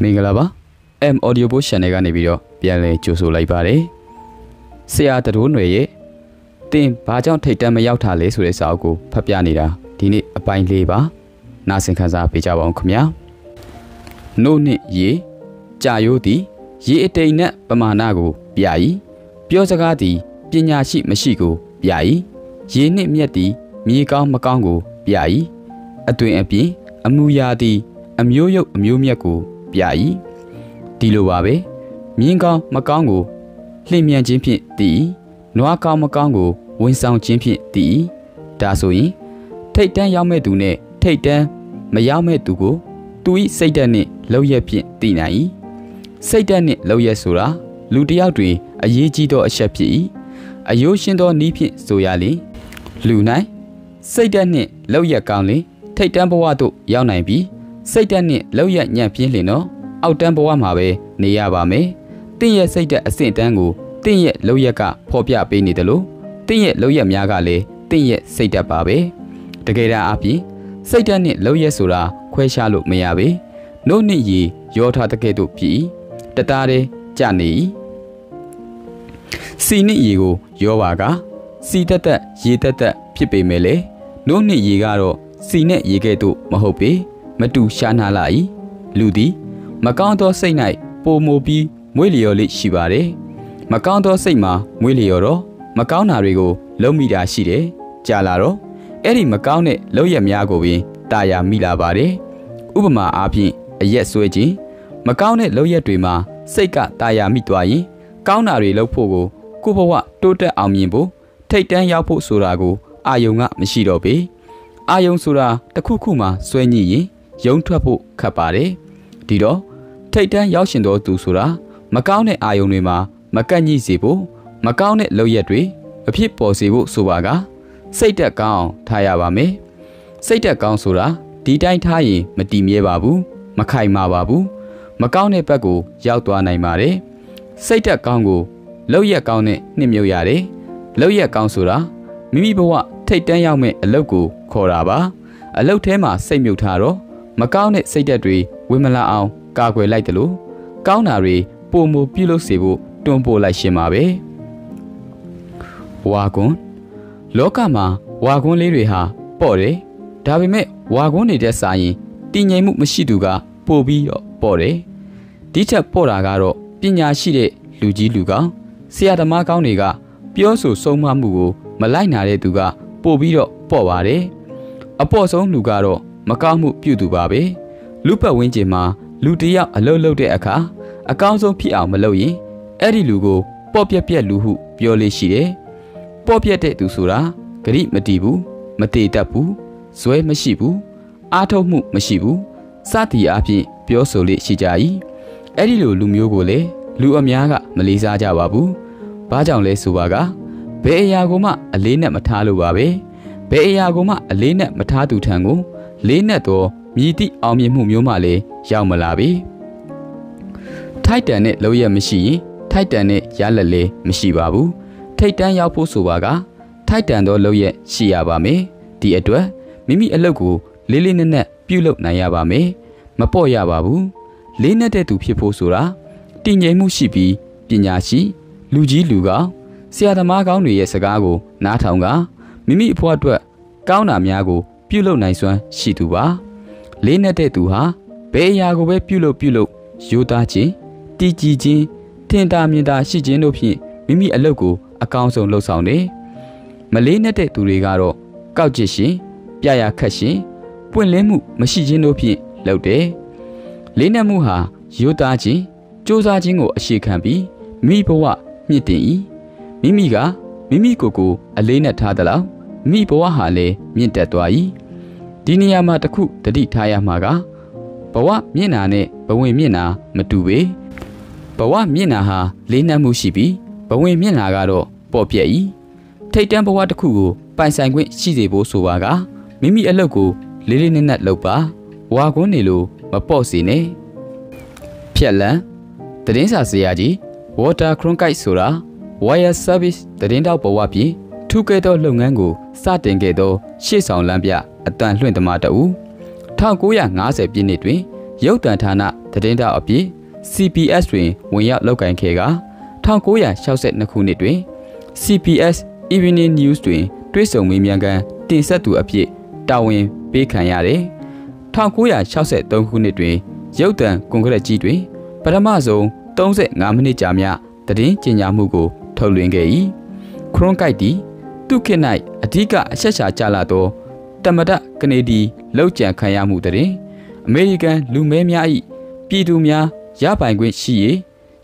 Mingalaba M audiobook channel ကနေပြီးတော့ပြန်လဲကြိုဆိုလိုက်ပါတယ် Sir တရုံးတွေရဲ့တင်ဘာကြောင့်ထိတ်တန့်မရောက်တာလဲဆိုတဲ့စာအုပ်ကိုဖတ်ပြနေတာဒီနေ့အပိုင်း 4 ပါနားဆင်ခန်းစားပေးကြပါအောင်ခင်ဗျာ No နဲ့ရေကြာရိုးသည်ရေအတိမ်နဲ့ပမာဏကိုပြ၏ပြောစကားသည်ပညာရှိမရှိကိုပြ၏ရေနှင့်မြက်သည်မြေကောင်းမကောင်းကိုပြ၏အသွင်အပြင်အမူအရာသည်အမျိုးရုပ်အမျိုးမြက်ကို Piai, Dilubabe, Minga Makango, Limian Jimpi D, Noaka Makango, Winsong Jimpi D, Dasui, Take Dan Yame Dune, Take Dan Mayame Dugo, Dui Satanic Lawyer Pin Dinai, Satanic Lawyer Sura, Ludiaudri, a Yijido a Shapi, a Yoshindo Nipi Soyali, Lunai, Satanic Lawyer County, Take Dan Boato Yaunai. စိတ်ဓာတ်နဲ့လောက်ရညံပြင်းလင်တော့အောက်တန်းဘဝမှာပဲနေရပါမယ်။တင်းရဲ့စိတ်ဓာတ်အဆင့်တန်းကိုတင်းရဲ့လောက်ရကဖော်ပြပေးနေတယ်လို့တင်းရဲ့လောက်ရများကလည်းတင်းရဲ့စိတ်ဓာတ်ပါပဲ။တကယ်တမ်းအပြင်စိတ်ဓာတ်နဲ့လောက်ရဆိုတာခွဲခြားလို့မရပါဘူး။နှုတ်နှစ်ရည်ရောထားတကယ်တို့ဖြစ်ဤတတားတဲ့ကြနေဤစီနှစ်ရည်ကိုရောပါကစီတတ်တဲ့ရည်တတ်တဲ့ဖြစ်ပေမဲ့လေနှုတ်နှစ်ရည်ကတော့စီနဲ့ရည်ကဲ့သို့မဟုတ်ပေ မတူရှာနာလာ၏. လူသည်မကောင်းသောစိတ်၌ပုံမူပြီးမွေးလျော်လိရှိပါれ. ယုံထွက်ဖို့ခက်ပါတယ်ဒီတော့ထိတ်တန်းရောက်ရှင်တော်သူဆိုတာမကောင်းတဲ့အာယုံတွေမှာမကန့်ညှိစေဖို့မကောင်းတဲ့လောက်ရတွေအဖြစ်ပေါ်စေဖို့ဆိုပါကစိတ်ဓတ်ကောင်းထားရပါမယ်စိတ်ဓတ်ကောင်းဆိုတာဒီတိုင်းထားရင်မတည်မြဲပါဘူးမခိုင်မာပါဘူးမကောင်းတဲ့ဘက်ကိုရောက်သွားနိုင်ပါတယ်စိတ်ဓတ်ကောင်းကိုလောက်ရကောင်းနဲ့နှင်မြုပ်ရတယ်လောက်ရကောင်းဆိုတာမိမိဘဝထိတ်တန်းရောက်မဲ့အလုပ်ကိုခေါ်တာပါအလုပ်ထဲမှာစိတ်မြုပ်ထားတော့ မကောင်းတဲ့စိတ်ဓာတ်တွေဝင်မလာအောင်ကာကွယ်လိုက်တယ်လို့ကောင်းတာတွေပုံမပြုလုပ်စေဖို့တွန်းပို့လိုက်ရှင်ပါပဲ။ဝါကွန်လောကမှာဝါကွန်လေးတွေဟာပေါ့တယ်ဒါပေမဲ့ဝါကွန်တွေတဲ့စာရင်တည်ငြိမ်မှုမရှိသူကပို့ပြီးတော့ပေါ့တယ်ဒီချက်ပေါ့တာကတော့ပညာရှိတဲ့လူကြီးလူကောင်းဆရာသမားကောင်းတွေကပြောဆိုဆုံးမမှုကိုမလိုက်နိုင်တဲ့သူကပို့ပြီးတော့ပေါ့ပါတယ်အပေါ့ဆုံးလူကတော့ မကောင်းဆုံးဖြစ်အောင်မလုပ်ရင်အဲ့ဒီလူကိုပေါ့ပြက်ပြက်လူဟုပြောလေရှိတယ်ပေါ့ပြက်တဲ့သူဆိုတာဂရိမတီးဘူးမတေတတ်ဘူးဇွဲမရှိဘူးအားထုတ်မှုမရှိဘူးစသည်အပြင်ပြောဆိုလေရှိကြ၏အဲ့ဒီလူလူမျိုးကိုလေလူအများက မြည်တိအောင်မြင်မှုမျိုးမှလည်းရောက်မလာပြီထိုက်တန်တဲ့လောက်ရမရှိရင်ထိုက်တန်တဲ့ရလက်လည်းမရှိပါဘူးထိုက်တန်သောလောက်ရရှိရပါမယ်ဒီအတွက်မိမိအလုပ်ကိုလေးလေးနက်နက်ပြုလုပ်နိုင်ရပါမယ်မပေါ့ရပါဘူးလေးနက်တဲ့သူဖြစ်ဖို့ဆိုတာတည်ငြိမ်မှုရှိပြီးပညာရှိလူကြီးလူကောင်းဆရာသမားကောင်းတွေရဲ့စကားကိုနားထောင်က မိမိအလုပ်ကိုအကောင်းဆုံးလုပ်ဆောင်တယ်မလေးနက်တဲ့သူတွေကတော့ကောက်ကျစ်ရှင်ပြရာခတ်ရှင်ပွင့်လင်းမှုမရှိခြင်းတို့ဖြင့်မိမိအလုပ်ကိုအကောင်းဆုံးလုပ်ဆောင်တယ်ဒီနေရာမှာတခုတတိထားရမှာက ဘဝမျက်နှာနဲ့ဘဝင်မျက်နှာမတူပေဘဝမျက်နှာဟာလေးနှက်မှုရှိပြီးဘဝင်မျက်နှာကတော့ပေါ့ပြက်၏ထိတ်တန်းဘဝတစ်ခုကိုပိုင်ဆိုင်ခွင့်ရှိစေဖို့ဆိုပါကမိမိအလုပ်ကိုလေးလေးနက်နက်လုပ်ပါဝါကွန်းနေလို့မပေါ့စေနဲ့ဖြက်လန်းသတင်းစာဆရာကြီး Water Cronkite ဆိုတာဝါယာ service သတင်းတောက်ဘဝပြင်ထူကဲသောလုပ်ငန်းကိုစတင်ခဲ့သောရှေ့ဆောင်လမ်းပြ 1950 ပြည့်နှစ်တွင်ရုပ်သံဌာန သတင်းတောက်အဖြစ် CPS တွင်ဝင်ရောက်လုပ်ကိုင်ခဲ့က 1962 ခုနှစ်တွင် CPS Evening News တွင်တွေ့ဆုံမေးမြန်းခန်းတင်ဆက်သူအဖြစ်တာဝန်ပေးခံရတယ်။ 1963 ခုနှစ်တွင်ရုပ်သံကွန်ကရစ်ကြီးတွင်ပထမဆုံး35မိနစ်ကြာမြတ်သတင်းကြေညာမှုကိုထုတ်လွှင့်ခဲ့၏။ ခရွန်ကိုက်သည်သူခေတ်၌အဓိကအချက်ရှာကျလာသောတမဒကနေဒီလောက်ကျန်ခံရမှုတွင်အမေရိကန်လူမဲများ၏ပြည်သူများရပိုင်ခွင့်ရှိရေး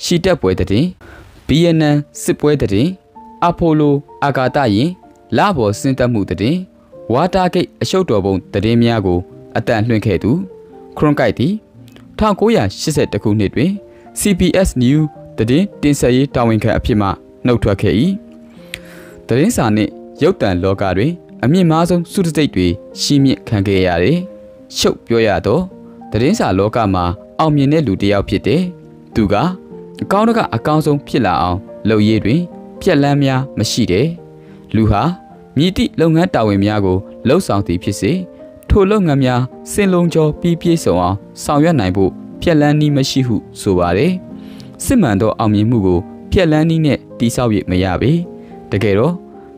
ရှိတက်ပွဲတွင်ဗီယက်နမ်စစ်ပွဲတွင်အဖိုလိုအာဂါတယင်လဘော်စင်တက်မှုတွင်ဝါတာဂိတ်အရှုပ်တော်ပုံတွင်များကိုအတန်လွှင့်ခဲ့သူခရွန်ကိုက်သည်1981ခုနှစ်တွင် CBS News သတင်းတင်ဆက်ရေးတာဝန်ခံအဖြစ်မှနှုတ်ထွက်ခဲ့၏သတင်းစာနှင့်ရုပ်သံလောကတွင်အမြင့်မားဆုံးစုတစိတ်တွေရှိမြင့်ခံခဲ့ရတယ်။ရှုပ်ပြောရတော့သတင်းစာလောကမှာအောင်မြင်တဲ့လူတစ်ယောက်ဖြစ်တယ်။သူကအကောင်းတကအကောင်းဆုံးဖြစ်လာအောင်လုပ်ရည်တွင်ပြက်လန်းများမရှိတယ်။လူဟာမြည်သည့်လုပ်ငန်းတာဝန်များကိုလှုပ်ဆောင်သည်ဖြစ်စေထိုလုပ်ငန်းများစင်လုံးကျော်ပြည့်စုံအောင်ဆောင်ရွက်နိုင်ဖို့ပြက်လန်းနည်းမရှိဟုဆိုပါတယ်။စစ်မှန်သောအောင်မြင်မှုကိုပြက်လန်းနည်းနဲ့တည်ဆောက်ရမရပေ။တကယ်တော့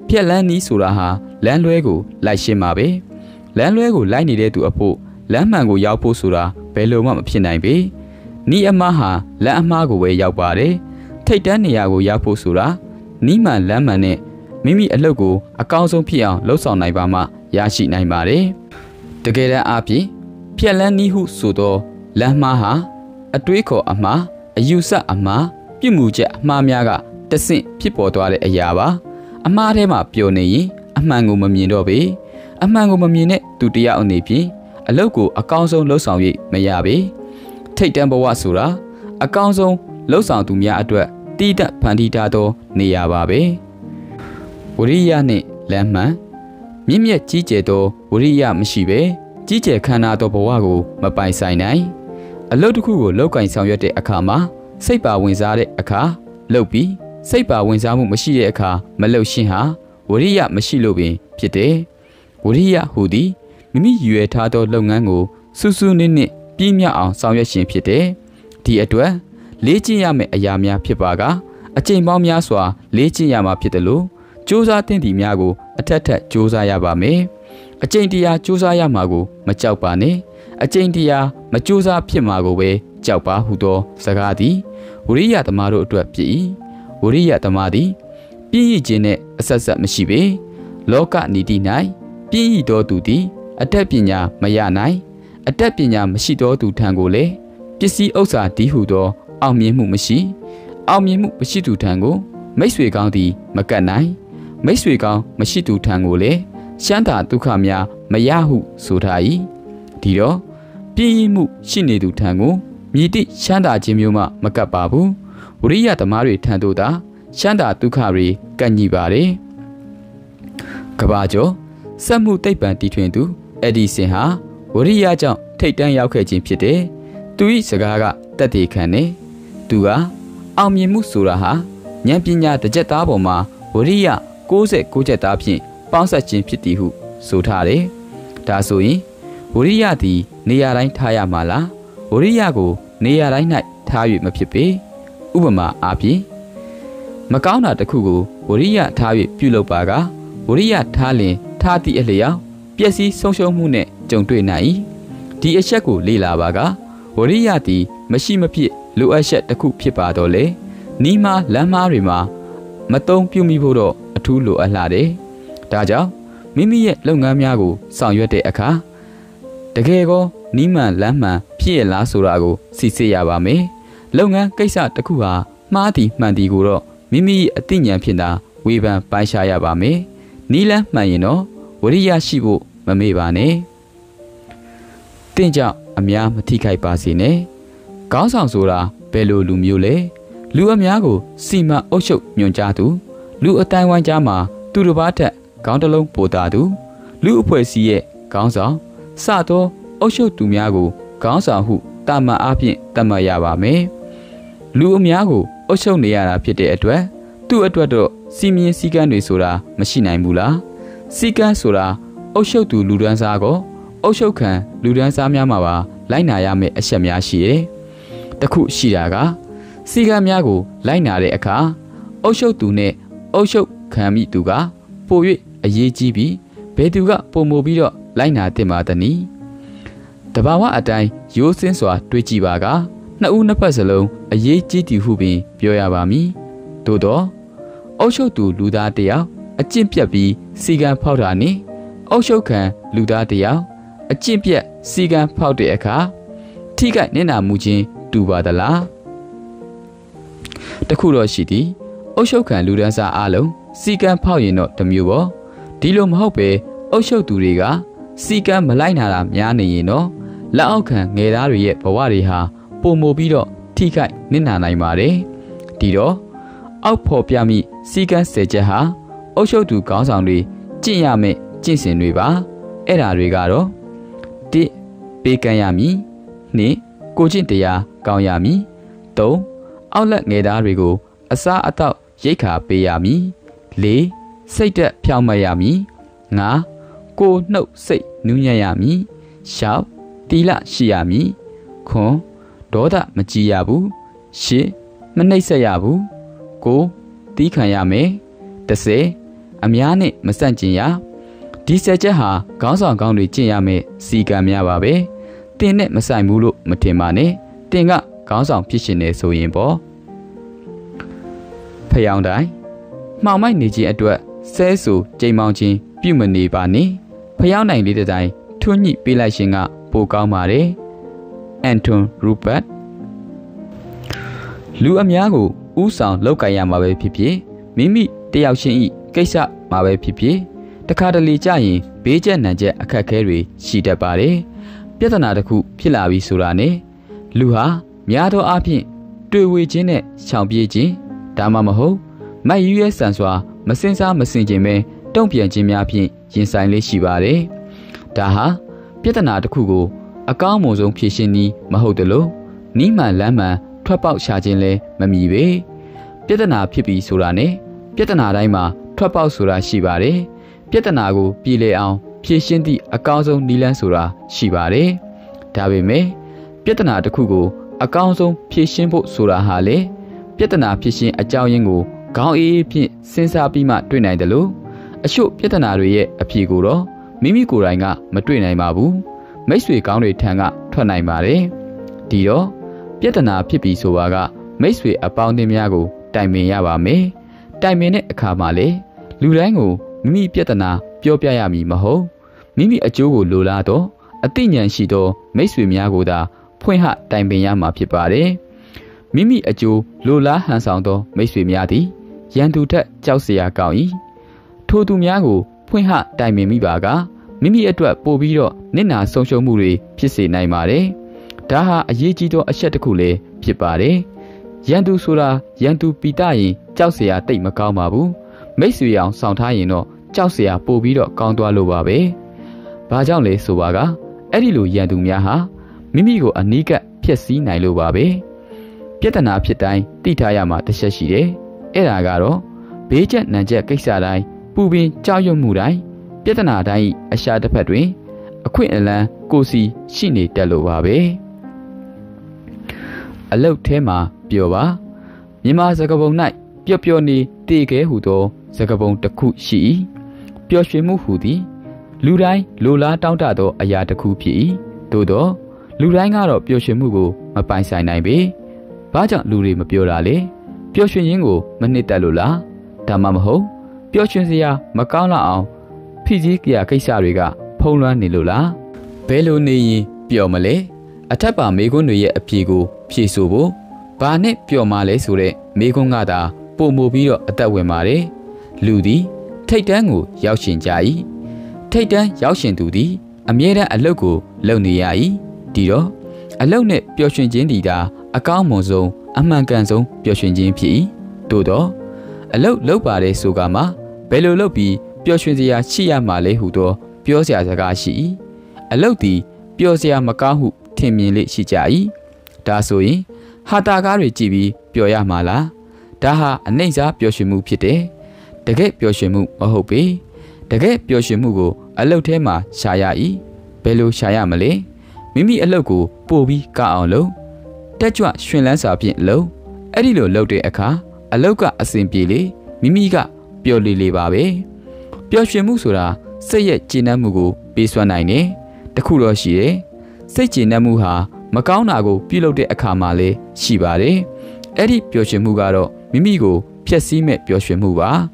ပြက်လန်းနည်းဆိုတာဟာလမ်းလွဲကိုလိုက်ရှင်းပါပဲလမ်းလွဲကိုလိုက်နေတဲ့သူအဖို့လမ်းမှန်ကိုရောက်ဖို့ဆိုတာဘယ်လိုမှမဖြစ်နိုင်ပေနီးအမားဟာလမ်းအမားကိုပဲရောက်ပါတယ်ထိတ်တန်းနေရာကိုရောက်ဖို့ဆိုတာနီးမှန်လမ်းမှန်နဲ့မိမိအလုပ်ကိုအကောင်းဆုံးဖြစ်အောင်လှုပ်ဆောင်နိုင်ပါမှရရှိနိုင်ပါတယ်တကယ်တမ်းအပြင်ပြက်လန်းနီးဟုဆိုတော့လမ်းမှားဟာအတွေးခေါ်အမှားအယူဆအမှားပြစ်မှုချက်အမှားများကတဆင့်ဖြစ်ပေါ်သွားတဲ့အရာပါအမှားထဲမှာပျော်နေရင်အမှန်ကိုမမြင်တော့ပေအမှန်ကိုမမြင်တဲ့သူတယောက်အနေဖြင့်အလုပ်ကိုအကောင်းဆုံးလှုပ်ဆောင်ရမရပေထိတ်တန့်ဘဝဆိုတာအကောင်းဆုံးလှုပ်ဆောင်သူများအတွက်တည်တတ်ဖန်တီးထားသောနေရာပါပဲဝိရိယနှင့်လမ်းမှန်မြင့်မြတ်ကြီးကျယ်သောဝိရိယမရှိပေကြီးကျယ်ခမ်းနားသောဘဝကိုမပိုင်ဆိုင်နိုင်အလုပ်တစ်ခုကိုလုပ်ကိုင်ဆောင်ရွက်တဲ့အခါမှာစိတ်ပါဝင်စားတဲ့အခါလုပ်ပြီးစိတ်ပါဝင်စားမှုမရှိတဲ့အခါမလုပ်ရှင်းဟာဝရိယမရှိလို့ပင်ဖြစ်တယ်ဝရိယဟူသည်မိမိရည်ရွယ်ထားသောလုပ်ငန်းကိုစူးစူးနစ်နစ်ပြည့်မြောက်အောင်ဆောင်ရွက်ခြင်းဖြစ်တယ်ဒီအတွက်လေ့ကျင့်ရမယ့်အရာများဖြစ်ပါကအချိန်ပေါင်းများစွာလေ့ကျင့်ရမှာဖြစ်တယ်လို့စူးစမ်းသင်သည်များကိုအထက်ထပ်စူးစမ်းရပါမယ်အချိန်တရားစူးစမ်းရမှာကိုမကြောက်ပါနဲ့အချိန်တရားမစူးစမ်းဖြစ်မှာကိုပဲကြောက်ပါဟုသောစကားသည်ဝရိယသမားတို့အတွက်ဖြစ်၏ဝရိယသမားသည်ပြည့်ရခြင်းနဲ့အဆက်ဆက်မရှိပေလောကနိတိ၌ပြည့်ရသောသူသည်အတတ်ပညာမရနိုင်အတတ်ပညာမရှိသောသူထံကိုလည်းပစ္စည်းဥစ္စာတည်ဟုသောအောင်မြင်မှုမရှိအောင်မြင်မှုမရှိသူထံကိုမိတ်ဆွေကောင်းသည်မကတ်နိုင်မိတ်ဆွေကောင်းမရှိသူထံကိုလည်းရှမ်းသာဒုက္ခများမရဟုဆိုထား၏ဒီတော့ပြည့်ရမှုရှိနေသူထံကိုမြည်သည့်ရှမ်းသာခြင်းမျိုးမှမကတ်ပါဘူးဝရိယသမားတွေထံသို့သာရှမ်းသာဒုက္ခတွေကန့်ညီပါတယ်ကဘာကျော်စက်မှုသိပ္ပံတီထွင်သူအက်ဒီဆင်ဟာဝရိယကြောင့်ထိတ်တန့်ရောက်ခဲ့ခြင်းဖြစ်တယ်သူ၏စကားကတတ်သိခံတယ်သူကအောင်မြင်မှုဆိုတာဟာဉာဏ်ပညာတစ်ချက်သားပေါ်မှာဝရိယ69ချက်သားဖြင့်ပေါင်းစပ်ခြင်းဖြစ်သည်ဟုဆိုထားတယ်ဒါဆိုရင်ဝရိယသည်နေရာတိုင်းထားရမှာလားဝရိယကိုနေရာတိုင်း၌ထား၍မဖြစ်ပေဥပမာအားဖြင့်မကောင်းတာတစ်ခုကိုဝရိယထား၍ပြုလုပ်ပါကဝရိယထားလင်ထားသည့်အလျောက်ပျက်စီးဆုံးရှုံးမှုနဲ့ကြုံတွေ့နိုင်၏ဒီအချက်ကိုလေ့လာပါကဝရိယသည်မရှိမဖြစ်လိုအပ်ချက်တစ်ခုဖြစ်ပါတော့လေနီးမားလမ်းမားတွေမှာမတုံ့ပြုမိဖို့တော့အထူးလိုအပ်လာတယ်ဒါကြောင့်မိမိရဲ့လုပ်ငန်းများကိုဆောင်ရွက်တဲ့အခါတကယ်ကိုနီးမှန်လမ်းမှန်ဖြစ်ရလားဆိုတာကိုစစ်ဆေးရပါမယ်လုပ်ငန်းကိစ္စတစ်ခုဟာမှားသည်မှန်သည်ကိုတော့မိမိအသိဉာဏ်ဖြင့်သာဝေဖန်ပိုင်းခြားရပါမယ်။နီးလန်းမှန်ရင်တော့ဝရိယရှိဖို့မမေ့ပါနဲ့။တင့်ကြောင့်အများမထိခိုက်ပါစေနဲ့။ခေါင်းဆောင်ဆိုတာဘယ်လိုလူမျိုးလဲ။လူအများကိုစီမံအုပ်ချုပ်ညွှန်ကြားသူ၊လူအတိုင်းဝိုင်းကြားမှာသူတစ်ပါးထက်ခေါင်းတစ်လုံးပိုသာသူ၊လူအဖွဲ့အစည်းရဲ့ခေါင်းဆောင်စသောအုပ်ချုပ်သူများကိုခေါင်းဆောင်ဟုတာမန်အားဖြင့်သတ်မှတ်ရပါမယ်။လူအများကိုအုပ်ချုပ်နေရတာဖြစ်တဲ့အတွက်သူ့အတွက်တော့စီမင်းစည်းကမ်းတွေဆိုတာမရှိနိုင်ဘူးလားစည်းကမ်းဆိုတာအုပ်ချုပ်သူလူဒန်းစားကိုအုပ်ချုပ်ခံလူဒန်းစားများမှာပါလိုက်နာရမယ့်အချက်များရှိတယ် Taku Shiraga Siga Miago Lainare Aka Osho Tune Osho Kami Duga Poe Ayejibi Beduga Pomobiro Laina Tematani Tabawa Atai Yosenswa Twichibaga Nauna Pasalo Ayejiti Hubi Bioyabami Dodo Osho Tu Ludatea Achimpiabi Siga Paurani Osho Kan Ludatea Achimpia Siga Paute Aka Tiga Nena Mujin Dubadala Takuro Shidi Osho Kan Ludaza Alo Siga Pauyeno Tamubo Dilom Hope Osho Duriga Siga Malainara Mianino Laoka Nerari Pawariha Pomobiro Tiga Nena Naimare Dido Outpopiami Siga Sejaha Osho Du Gansangri Jinyame Jinsinriba Era Regaro Di Bekanyami Ni Kojintia Gaonyami Do Outlet Neda Rego Asa Atao Yeka Beyami Le Saita Pyamayami Na Go No Say Nunyayami Shao Tila Shiami Kon Doda Majiyabu Shi Manesayabu Go Dikanyame Dase Amyane Masanjiya Disajaha Gansang Gangri Jinyame Sigamiababe Tene Masai Mulu Matemane Tenga Gansang Pishine Soyimbo Payandai Mamma Niji Edward Sesu J Mountain Bumani Bani Payana Lidai Tuni Bilashinga Bogamare Anton Rupert Luamiago Usan Lokayamabe Pipi Mimi Diaoshi Kaisa Mabe Pipi Takadali Jai Beja Naja Akakeri Shida Bari Piatanaku Pilavi Surane Luha Miado Api Dui Jine Chambiaji Damamaho My US Sanswa Masensa Masinjime Don't be a Jimiapi Jinsaile Shibare Daha Piatanakugo Akamozon Pishini Mahodolo Nima Lama Trapao Shajinle Mamibe Piatana Pipi Surane Piatana Raima Trapao Sura Shibare Piatanago Pile Ao Pishindi Akazon Nilan Sura Shibare Davime Piatanakugo Akazon Pishimbo Sura Hale Piatana Pishin Ajao Yango Gao E P Sensa Bima Twinaidalo Asho Piatanarie Apiguro Mimiguranga Matwinai Mabu Mesui Gangri Tanga Twanai Mare Dio Piatana Pipi Sowaga Mesui Aboundimiago Daimeyabame Daimene Kamale Lurango Mimi Piatana Piopiayami Maho Mimi Ajogo Lulado Atinyan Shido Mesui Miago da Poinha Daimeyama Pipare Mimi Ajo Lula Hansando Mesui Miadi Yandu Chausia Gaui Todu Miago Poinha Daimemi Baga Mimi Edward Bobiro Nina Social Muri Pisi Naimare Daha Ayijido Ashatakule Pipare Yandu Sura Yandu Pitai Chausia Take Macau Mabu Mesui Yang Santaino Chausia Bobiro Gondua Lobabe Bajale Suwaga Edilu Yandu Miaha Mimigo Anika Pisi Nailobabe Piatana Pitai, Titayama Tashashire, Eragaro, Beja Naja Kisarai, Bubi Chayo Murai, Piatana Dai, Ashada Padre, Aquila, Gosi, Shini Delovabe. A low tema, Bioba, Yima Zakabon Night, Biopioni, Dege Hudo, Zakabon Taku Shi, Bioshimu Hudi, Lurai, Lula Downado, Ayataku Pi, Dodo, Lurangaro Bioshimugo, Mapansai Naibe. Baja Luri Mabiolale, Pioshin Yingo, Manita Lula, Tamamaho, Pioshinsia, Macala, Pizikia Kisariga, Pola Nilula, Belo Nei, Piomale, Atapa Megonuye Apigo, Piesubo, Bane Piomale Sure, Megongada, Pomobio Atawemare, Ludi, Taitango, Yaushin Jai, Taitan Yaushin Dudi, Amiera Alogo, Loniai, Dio, Alone Pioshin Jendida. A Monzo, a Manganzo, Pioshinjin P. Dodo, a low lobare Sugama, Bello Lobi, Pioshinzia Chia Male Hudo, Piosia Zagashi, a lodi, Piosia Macahu, Timile Shijai, Dasoi, Hatagari Jibi, Pioya Mala, Daha Aneza Pioshimu Pite, the Gate Pioshimu Mahope, the Gate Pioshimugo, a low tema Shayai, Bello Shayamale, Mimi a logo, Bobi Kaolo. Tetchua Shinlands are being low. Edilo Lote Aka, Aloka Asimpili, Mimiga, Pioli Libabe, Pioshemusura, Sayet Chinamugo, Biswanaine, Takuroshire, Sechinamuha, Macaunago, Pilote Akamale, Shibare, Edi Pioshemugaro, Mimigo, Piasime Pioshemuva,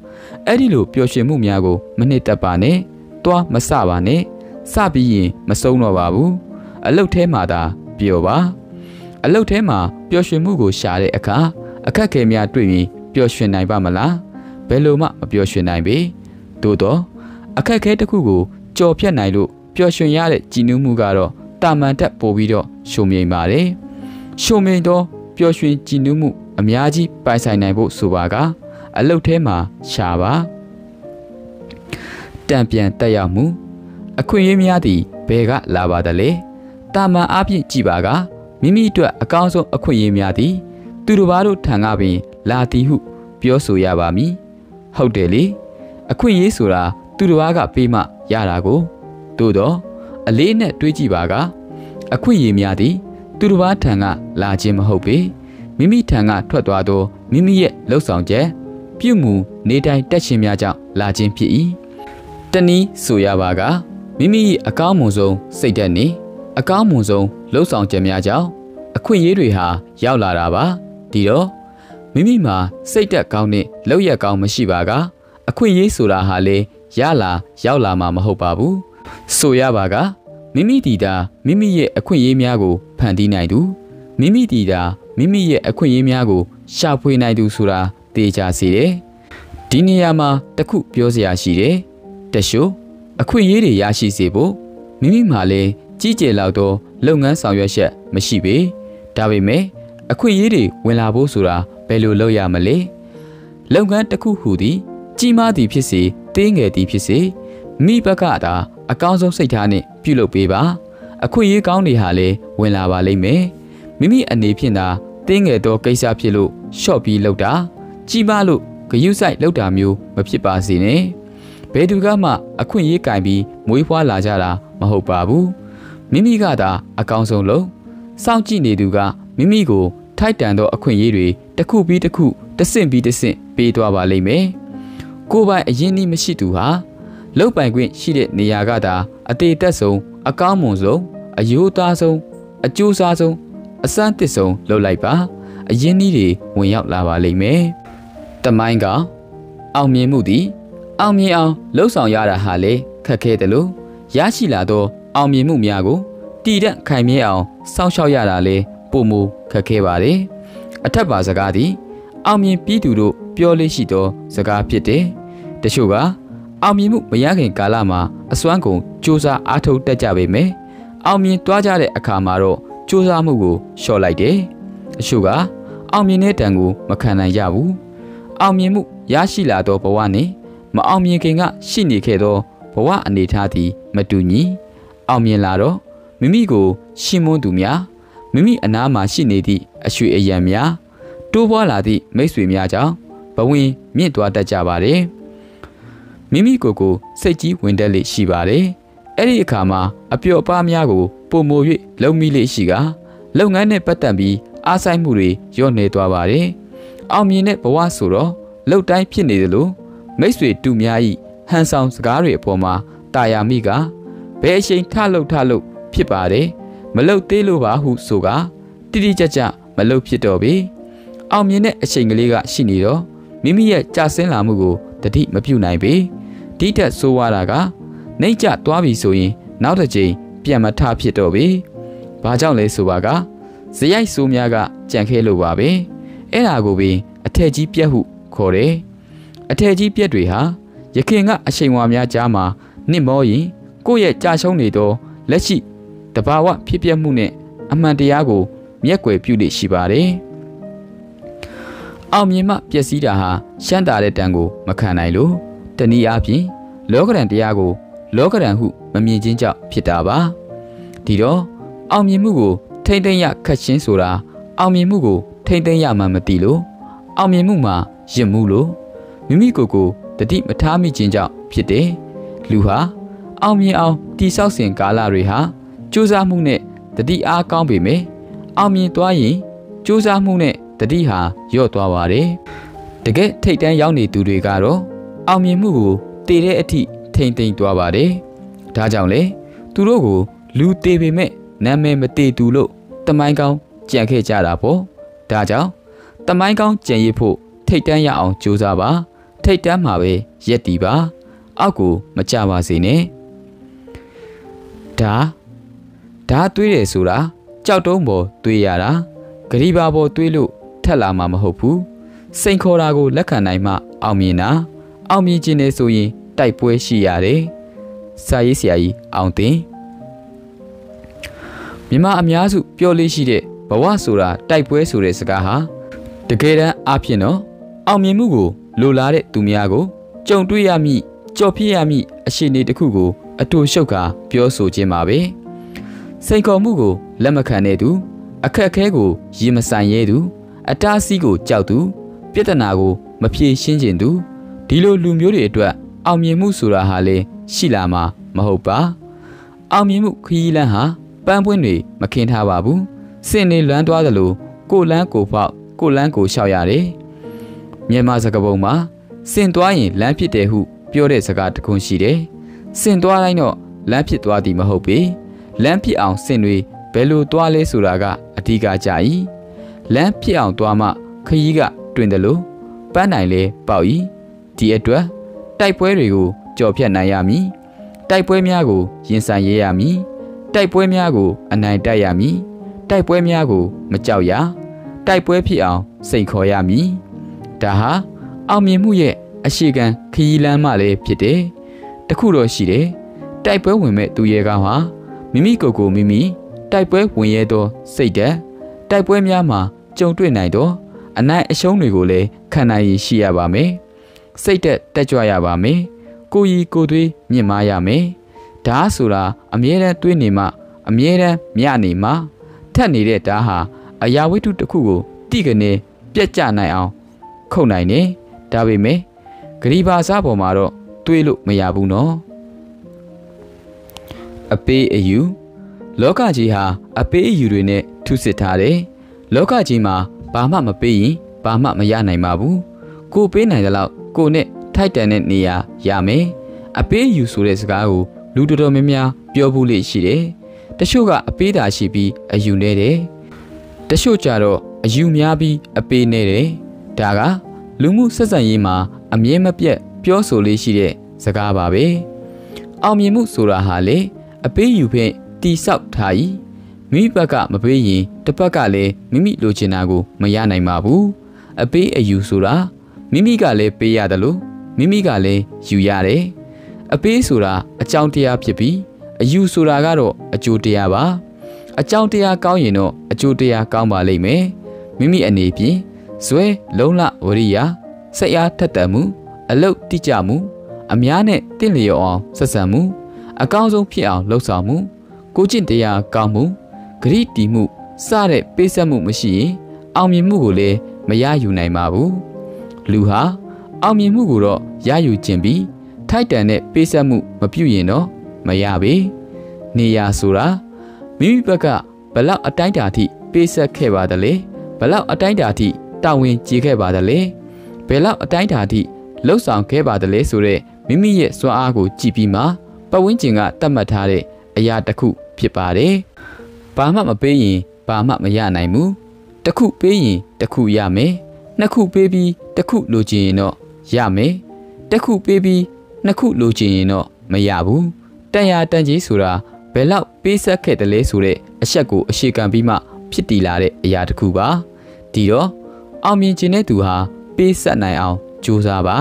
Edilo Pioshemumiago, Maneta Pane, Toa Masavane, Sabi Masono Babu, Alote Mada, Pioba. အလုပ်ထဲမှာပျော်ရွှင်မှုကိုရှာတဲ့အခါအခက်အခဲများတွေ့ပြီးပျော်ရွှင်နိုင်ပါမလား? ဘယ်လိုမှမပျော်ရွှင်နိုင်ပေ. မိမိအတွက်အကောင်းဆုံးအခွင့်အရေးများသည်သူတို့ဘာတို့ထံကပင်လာသည်ဟုပြောဆိုရပါမည်ဟုတ်တယ်လေအခွင့်အရေးဆိုတာသူတို့ဘာကပေးမှရတာကိုသို့တော့အလေးနဲ့တွေးကြည့်ပါကအခွင့်အရေးများသည်သူတို့ဘာထံကလာခြင်းမဟုတ်ပေမိမိထံကထွက်သွားသောမိမိရဲ့လှုပ်ဆောင်ချက်ပြုမှုနေတိုင်းတက်ရှင်များကြောင့်လာခြင်းဖြစ်၏တနည်းဆိုရပါကမိမိ၏အကောင်းဆုံးစိတ်ဓာတ်နှင့် အကောင်းမှုဆုံးလှုပ်ဆောင်ချက်များကြောင့်အခွင့်အရေးတွေဟာရောက်လာတာပါတည်ရောမိမိမှာစိတ်ဓာတ်ကောင်းတဲ့လှုပ်ရက်ကောင်းမရှိပါကအခွင့်အရေးဆိုတာဟာလေရလာရောက်လာမှာမဟုတ်ပါဘူးဆိုရပါကမိမိဒီတာမိမိရဲ့အခွင့်အရေးများကိုဖန်တီးနိုင်သူမိမိဒီတာမိမိရဲ့အခွင့်အရေးများကိုရှာဖွေနိုင်သူဆိုတာသိကြစေတယ်ဒီနေရာမှာတခုပြောစရာရှိတယ်တရှိအခွင့်အရေးတွေရရှိစေဖို့ လုပ်ငန်းဆောင်ရွက်ချက်မရှိပေဒါပေမဲ့အခွင့်အရေးတွေရရှိစေဖို့မိမိမှာလည်းကြီးကျယ်လောက်သောလုပ်ငန်းဆောင်ရွက်ချက်မရှိပေဒါပေမဲ့အခွင့်အရေးတွေရရှိစေဖို့မိမိမှာလေကြီးကျယ်လောက်သောလုပ်ငန်းဆောင်ရွက်ချက်မရှိပေမိဘကတာအကောင်းဆုံးစိတ်ဓာတ်နဲ့ပြုလုပ်ပေးပါအခွင့်အရေးကောင်းတွေဟာလေဝင်လာပါလိမ့်မယ်မိမိအနေဖြင့်သာတင်းငယ်သောကိစ္စဖြစ်လို့ရှော့ပြီးလောက်တာကြီးပါလို့ဂရုစိုက်လောက်တာမျိုးမဖြစ်ပါစေနဲ့ဘယ်သူကမှအခွင့်အရေးကံပြီးမွေးဖွားလာကြတာမဟုတ်ပါဘူး မိမိကတော့အကောင်းဆုံးလို့စောင့်ကြည့်နေသူကမိမိကိုထိုက်တန်သောအခွင့်အရေးတွေတစ်ခုပြီးတစ်ခုတစ်ဆင့်ပြီးတစ်ဆင့်ပေးသွားပါလိမ့်မယ်ကိုယ်ပိုင်အရင်နှီးမရှိသူဟာလုပ်ပိုင်ခွင့်ရှိတဲ့နေရာကသာအတေတက်ဆုံးအကောင်းမွန်ဆုံးအရိုးသားဆုံးအကျိုးစားဆုံးအစမ်းတစ်ဆုံးလုပ်လိုက်ပါအရင်နှီးတွေဝင်ရောက်လာပါလိမ့်မယ်တမိုင်းကအအောင်မြင်မှုသည်အောင်မြင်အောင်လှုပ်ဆောင်ရတာဟာလေခက်ခဲတယ်လို့ရရှိလာသော အောင်မြင်မှုများကိုတည်တံ့ခိုင်မြဲအောင်စောင့်ရှောက်ရတာလေပုံမခက်ခဲပါတယ်အထက်ပါစကားသည်အောင်မြင်ပြီးသူတို့ပြောလို့ရှိသောစကားဖြစ်တယ်တချို့ကအအောင်မြင်တဲ့တန်ကိုမခံနိုင်ရဘူးအောင်မြင်သွားကြတဲ့အအခါမှာတော့စူးစမ်းမှုကိုလျှော့လိုက်တယ်တချို့ကအအောင်မြင်တဲ့တန်ကိုမခံနိုင်ရဘူးအောင်မြင်မှုရရှိလာသောဘဝနှင့် မအောင်မြင်ခင်ကရှိနေသည့်အရွယ်အရာများတိုးပွားလာသည့်မိတ်ဆွေများကြောင့်ဘဝမြင့်သွားတတ်ကြပါသည်မိမိကိုယ်ကိုစိတ်ကြီးဝင်တက်လေရှိပါတယ်အဲ့ဒီအခါမှာအပျော်အပါးများကိုပုံမို၍လုံမိလေရှိကလုပ်ငန်းနဲ့ပတ်သက်ပြီးအားဆိုင်မှုတွေညှော့နေသွားပါတယ်အောင်မြင်တဲ့ဘဝဆိုတော့လှုပ်တိုင်းဖြစ်နေသလိုမိတ်ဆွေတူများ၏ဟန်ဆောင်စကားတွေအပေါ်မှာတာယာမိက ဘယ်အချိန်ထလှုပ်ထလှုပ်ဖြစ်ပါတယ်မလှုပ်သေးလို့ပါဟုဆိုကတိတိကျကျမလှုပ်ဖြစ်တော့ပေအောင်မြင်တဲ့အချိန်ကလေးကရှိနေတော့မိမိရဲ့ကြာဆင်းလာမှုကိုတတိမပြုနိုင်ပေတိတက်ဆိုးရတာကနှိမ့်ချသွားပြီဆိုရင်နောက်တစ်ချိန်ပြန်မထဖြစ်တော့ပေဘာကြောင့်လဲဆိုပါကဇယိုက်ဆိုးများကကြံခဲလို့ပါပဲအဲ့ဒါကိုပင်အထည်ကြီးပြက်ဟုခေါ်တယ်အထည်ကြီးပြက်တွေဟာရခင်ကအချိန်ဝါများကြားမှာနှိမ့်မောရင် ကိုယ့်ရဲ့ကြာရှုံးနေသောလက်ရှိတဘာဝဖြစ်ပြမှုနဲ့အမှန်တရားကိုလက်ရှိတဘာဝဖြစ်ပြမှုနဲ့အမှန်တရားကိုကိုယ့်ရဲ့ကြာရှုံးနေသောလက်ရှိတဘာဝဖြစ်ပြမှုနဲ့အမှန်တရားကိုလက်ရှိတဘာဝဖြစ်ပြမှုနဲ့အမှန်တရားကိုကိုယ်တိုင်သိရခက်ချင်းဆိုတာအောင်မြင်မှုကိုထိမ့်သိရခက်ချင်းဆိုတာအောင်မြင်မှုကိုထိမ့်သိရမှမသိလို့အောင်မြင်မှုမှာရင်မှုလို့မိမိကိုယ်ကိုတတိမထားမိခြင်းကြောင့်ဖြစ်တယ်လူဟာ အောင်မြင်အောင်တိဆောက်စဉ်ကာလတွေဟာကြိုးစားမှုနဲ့တတိအားကောင်းပေမဲ့အောင်မြင်သွားရင် ကြိုးစားမှုနဲ့တတိဟာရော့သွားပါတယ်။တကယ်ထိတ်တန်းရောက်နေသူတွေကတော့အောင်မြင်မှုကိုတည်တဲ့အထိထိမ့်သိမ့်သွားပါတယ်။ဒါကြောင့်လေသူတို့ကိုလူတည်ပေမဲ့နာမည်မတည်သူလို့တမိုင်းကောင်းကြံခဲ့ကြတာပေါ့။ဒါကြောင့်တမိုင်းကောင်းကြံရဖို့ထိတ်တန်းရအောင်ကြိုးစားပါ။ထိတ်တန်းမှာပဲရက်တည်ပါ။အောက်ကိုမကြပါစေနဲ့။ဒါတွေးတယ်ဆိုတာကြောက်တုံးပေါ်တွေးရတာဂရိဘာပေါ်တွေးလို့ထက်လာမှာမဟုတ်ဘူးစိန်ခေါ်တာကိုလက်ခံနိုင်မှအောင်မြင်တာအောင်မြင်ခြင်းနဲ့ဆိုရင်တိုက်ပွဲရှိရတယ်စာရေးဆရာကြီးအောင်တင်မြန်မာအများစုပြောလေးရှိတဲ့ဘဝဆိုတာတိုက်ပွဲဆိုတဲ့စကားဟာတကယ်တမ်းအဖြစ်တော့အောင်မြင်မှုကိုလိုလားတဲ့သူများကိုကြုံတွေ့ရမိကြော်ဖြစ်ရမိအခြေအနေတစ်ခုကိုအတူရှုပ်ကာပြောဆိုခြင်းပါပဲစိန်ခေါ်မှုကိုလက်မခံတဲ့သူအခက်အခဲကိုရင်မဆိုင်ရဲသူအတားအဆီးကိုကြောက်သူပြဿနာကိုမဖြေရှင်းခြင်းသူဒီလိုလူမျိုးတွေအတွက်အောင်မြင်မှုဆိုတာဟာလေရှိလာမှာမဟုတ်ပါအောင်မြင်မှုခရီးလမ်းဟာပန်းပွင့်တွေမခင်ထားပါဘူးစင်နေလွမ်းသွားသလိုကိုလန်းကိုပေါက်ကိုလန်းကိုလျှောက်ရတယ်မြန်မာစကားပုံမှာစင်သွားရင်လမ်းဖြစ်တယ်ဟုပြောတဲ့စကားတစ်ခုရှိတယ်စင်သွားတိုင်းတော့လမ်းဖြစ်သွားသည်မဟုတ်ပေလမ်းဖြစ်အောင်စင်တွေဘယ်လိုသွားလဲဆိုတာကအဓိကကြ၏လမ်းဖြစ်အောင်သွားမှခရီးကတွင်တယ်လို့ပန်းနိုင်လဲပေါက်၏ဒီအတွက်တိုက်ပွဲတွေကိုကြော်ဖြတ်နိုင်ရမည်တိုက်ပွဲများကိုရင်ဆိုင်ရရမည်တိုက်ပွဲများကိုအနိုင်တိုက်ရမည်တိုက်ပွဲများကိုမကြောက်ရတိုက်ပွဲဖြစ်အောင်စိတ်ခေါ်ရမည်ဒါဟာအောင်မြင်မှုရဲ့အရှိကံခရီးလမ်းမှလည်းဖြစ်တယ်တခုတော့ရှိတယ်တိုက်ပွဲဝင်မဲ့သူရဲကောင်းဟာမိမိကိုယ်ကိုမိမိတိုက်ပွဲဝင်ရဲသောစိတ်ဓာတ်တိုက်ပွဲများမှာကြုံတွေ့နိုင်သောအနိုင်အရှုံးတွေကိုလည်းခံနိုင်ရရှိရပါမယ်စိတ်ဓာတ်တက်ကြွရပါမယ်ကိုယ်ရည်ကိုယ်သွေးမြင့်မားရမယ်ဓာတ်ဆိုတာအမြဲတမ်းတွေးနေမှအမြဲတမ်းမြနေမှထက်နေတဲ့ဓာတ်ဟာအရာဝတ္ထုတစ်ခုကိုတိကနေပြက်ကျနိုင်အောင်ခုတ်နိုင်တယ်ဒါပေမဲ့ဂရိဘာစားပေါ်မှာတော့တွေးလို့မရဘူးနော်အပေးအယူလောကကြီးဟာအပေးအယူတွေနဲ့ထုစစ်ထားတယ်လောကကြီးမှာဘာမှမပေးရင်ဘာမှမရနိုင်ပါဘူးကိုပေးနိုင်တဲ့လောက်ကိုနဲ့ထိုက်တန်တဲ့နေရာရမယ်အပေးအယူဆိုတဲ့စကားကိုလူတော်များများပြောဘူးလေရှိတယ်တချို့ကအပေးတာရှိပြီးအယူနေတယ်တချို့ကြတော့အယူများပြီးအပေးနေတယ်ဒါကလူမှုဆက်ဆံရေးမှာအမြဲမပြတ်ပြောဆိုလေးရှိတဲ့စကားပါပဲအောင်မြင်မှုဆိုတာဟာလေအပေးယူဖြင့်တိဆောက်ထား၏မိမိဘက်ကမပေးရင်တစ်ဘက်ကလည်းမိမိလိုချင်တာကိုမရနိုင်ပါဘူးအပေးအယူဆိုတာမိမိကလည်းပေးရတယ်လို့မိမိကလည်းယူရတယ်အပေးဆိုတာအကြောင်းတရားဖြစ်ပြီးအယူဆိုတာကတော့အကျိုးတရားပါအကြောင်းတရားကောင်းရင်တော့အကျိုးတရားကောင်းပါလိမ့်မယ်မိမိအနေဖြင့်ဇွဲလုံလဝရိယစိတ်အားထက်သန်မှုအလုပ်တိကျမှုအများနဲ့တင့်လျော်အောင်ဆက်ဆံမှုအကောင်းဆုံးဖြစ်အောင်လှုပ်ဆောင်မှုကိုကျင့်တရားကောင်းမှုဂရိတီမှုစတဲ့ပေးဆက်မှုမရှိရင်အောင်မြင်မှုကိုလည်းမရယူနိုင်ပါဘူးလူဟာအောင်မြင်မှုကိုတော့ရယူခြင်းပြီးထိုက်တန်တဲ့ပေးဆက်မှုမပြုရင်တော့မရပေနေရဆိုတာမိမိဘက်ကဘလောက်အတိုင်းအတာထိပေးဆက်ခဲ့ပါသလဲဘလောက်အတိုင်းအတာထိတာဝန်ကျေခဲ့ပါသလဲဘယ်လောက်အတိုင်းအတာထိလှုပ်ဆောင်ခဲ့ပါသလဲဆိုတဲ့မိမိရဲ့စွမ်းအားကိုကြည့်ပြီးမှပတ်ဝန်းကျင်ကသတ်မှတ်ထားတဲ့အရာတစ်ခုဖြစ်ပါတယ်။ဘာမှမပေးရင်ဘာမှမရနိုင်ဘူး။တစ်ခုပေးရင်တစ်ခုရမယ်။နှစ်ခုပေးပြီးတစ်ခုလိုချင်ရင်တော့ရမယ်။တစ်ခုပေးပြီးနှစ်ခုလိုချင်ရင်တော့မရဘူး။တန်ရာတန်ကြီးဆိုတာဘယ်လောက်ပေးဆက်ခဲ့တယ်လဲဆိုတဲ့အချက်ကိုအရှိကံပြီးမှဖြစ်တည်လာတဲ့အရာတစ်ခုပါ။ဒီတော့အောင်မြင်ခြင်းတဲ့သူဟာပေးဆက်နိုင်အောင်ကြိုးစားပါ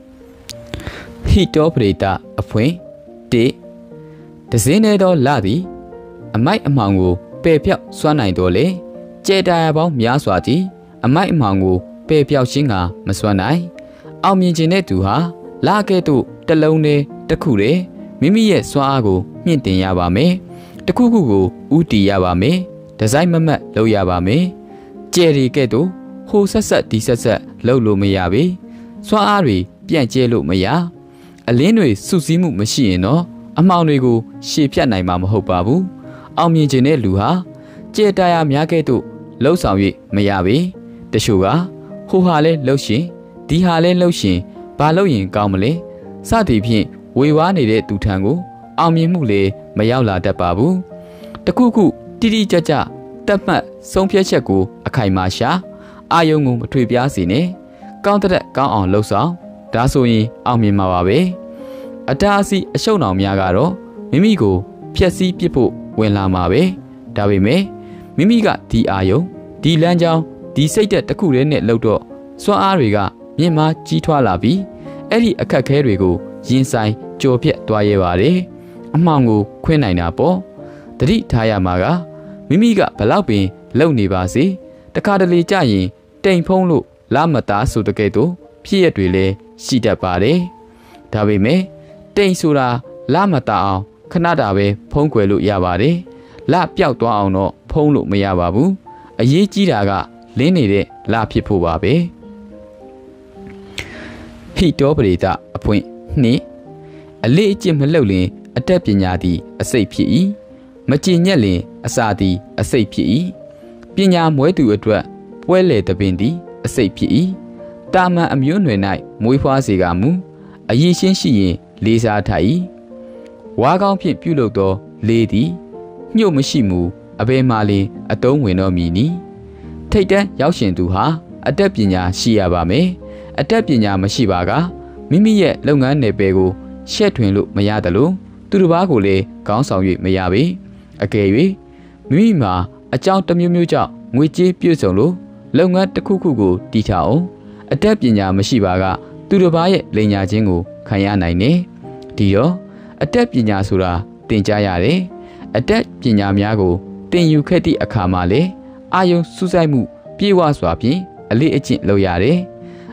။ဟိတောပရိတအဖွင့်1တစင်းနေသောလသည်အမိုက်အမောင်ကိုပယ်ပြောက်စွမ်းနိုင်တော်လေကြဲတာရပေါင်းများစွာသည်အမိုက်အမောင်ကိုပယ်ပြောက်ခြင်းကမစွမ်းနိုင်အောင်မြင်ခြင်းတဲ့သူဟာလကဲ့သို့တလုံးနဲ့တစ်ခုတည်းမိမိရဲ့စွမ်းအားကိုမြင့်တင်ရပါမယ်တစ်ခုခုကိုဥတီရပါမယ်ဒီဇိုင်းမမတ်လုပ်ရပါမယ်ကြဲရီကဲ့သို့ဟိုဆက်ဆက်ဒီဆက်ဆက်လုပ်လို့မရပေစွမ်းအားတွေပြန့်ကျဲလို့မရအလင်းတွေစုစည်းမှုမရှိရင်တော့အမှောင်တွေကိုရှေ့ဖြတ်နိုင်မှာမဟုတ်ပါဘူးအောင်မြင်ခြင်းတဲ့လူဟာကြေတာယာများကဲ့သို့老少爷没压呗，这是个好下来老师，底下来老师，把老人搞么嘞？啥地片委婉你的都听过，阿面目嘞没要啦的爸不？这姑姑滴滴喳喳，他们送别结果阿开马下，阿有我们推表示呢，讲得的讲昂老少，但所以阿面嘛话呗，阿但是小老面个咯，咪咪个偏是偏不问啦嘛呗，但为咩？ 咪咪个第二样，第两样，第三样，他可怜的老多，说阿瑞个密码几拖拉比，阿里阿克开瑞个人生照片多一话嘞，阿妈个困难哪包，这里他也嘛个，咪咪个不老病老尼巴西，他卡得里家人天风路拉么打手的给多，皮也对嘞，是得巴嘞，他为咩？天数啦拉么打奥，看那大位碰过路也巴嘞。 拉表多奥诺碰路没呀吧不？啊，也只那个连你的拉皮破吧呗。黑多不里达阿point呢？啊，来这么老嘞，啊，这边伢的啊，谁便宜？么这伢嘞，啊，啥的啊，谁便宜？边伢买多一桌，外来的边的啊，谁便宜？他们阿没有奶奶，没法子干么？啊，以前是人离啥太远，瓦岗片比老多离的。 有么事么？阿爸妈哩阿东为哪米呢？太太要先读哈，阿爹别伢是阿爸妹，阿爹别伢么是爸个。咪咪也老眼内白个，写团路么样的路，读读爸个嘞，讲上月么样呗？阿个月咪咪嘛，阿张得苗苗叫，我只表上路，老眼得酷酷个低头。阿爹别伢么是爸个，读读爸也来伢见个，看伢奶奶。第二，阿爹别伢说啦，等家伢嘞。 阿爹，别伢咪个，等有开的阿卡马嘞，阿用蔬菜木别话刷片，阿里一斤老伢嘞，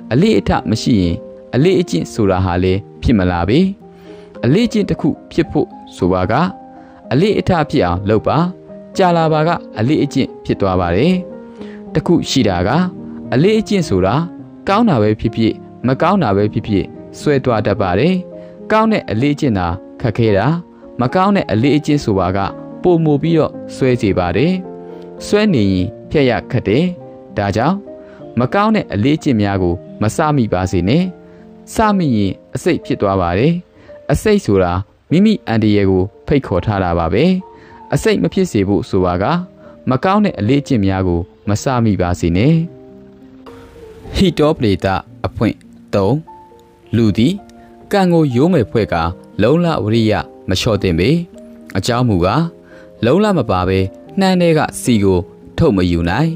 阿里一塔么是人，阿里一斤苏拉哈嘞，皮么拉呗，阿里一斤得苦皮破苏巴嘎，阿里一塔皮啊老巴，加拉巴嘎阿里一斤皮多巴嘞，得苦西拉嘎，阿里一斤苏拉，高那位皮皮，么高那位皮皮，水多得巴嘞，高呢阿里一斤呐，卡开啦。 马高呢？另一件事话个，不毛病哦，水嘴巴的，水泥偏也可得。大家，马高呢？另一件面个，马三米八十呢，三米二十偏多吧的，二十说啦，咪咪安的一个配考察啦吧呗，二十么偏西部说话个，马高呢？另一件面个，马三米八十呢。黑多不打阿point到，陆地，干我有没配个，老了乌里呀。 么晓得没？阿家母个，老了么爸呗，奶奶个四个都没有奶。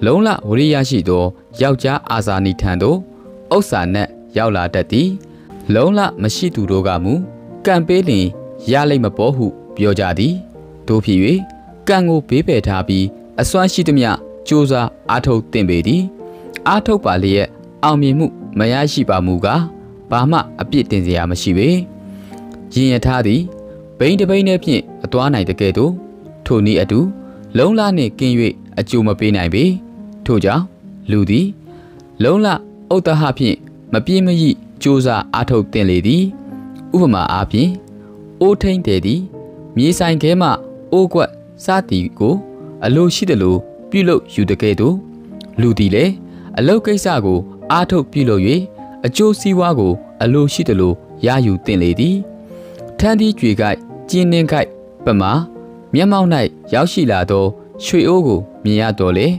老了屋里也许多，要家阿啥你听到？奥啥呢？要拉得的。老了么许多多个母，干别人压力么保护表家的。多皮月，干我白白他比阿算许多么，就是阿头点白的。阿头把哩奥面目么也许把母个，爸妈阿别点子也么许呗。 今日他的本地本那边阿多奈的给多，托尼阿多，老拉呢跟月阿就么变奈呗，托家陆地，老拉奥达哈片么变么伊就是阿头点来的，乌么阿片，奥听得的，米山给嘛奥国啥地个阿老西的路，比路有的给多，陆地嘞阿老给啥个阿头比路月阿就是话个阿老西的路也有点来的。 天地巨改，今年改不嘛？面貌内要是拉到水欧个面也多嘞。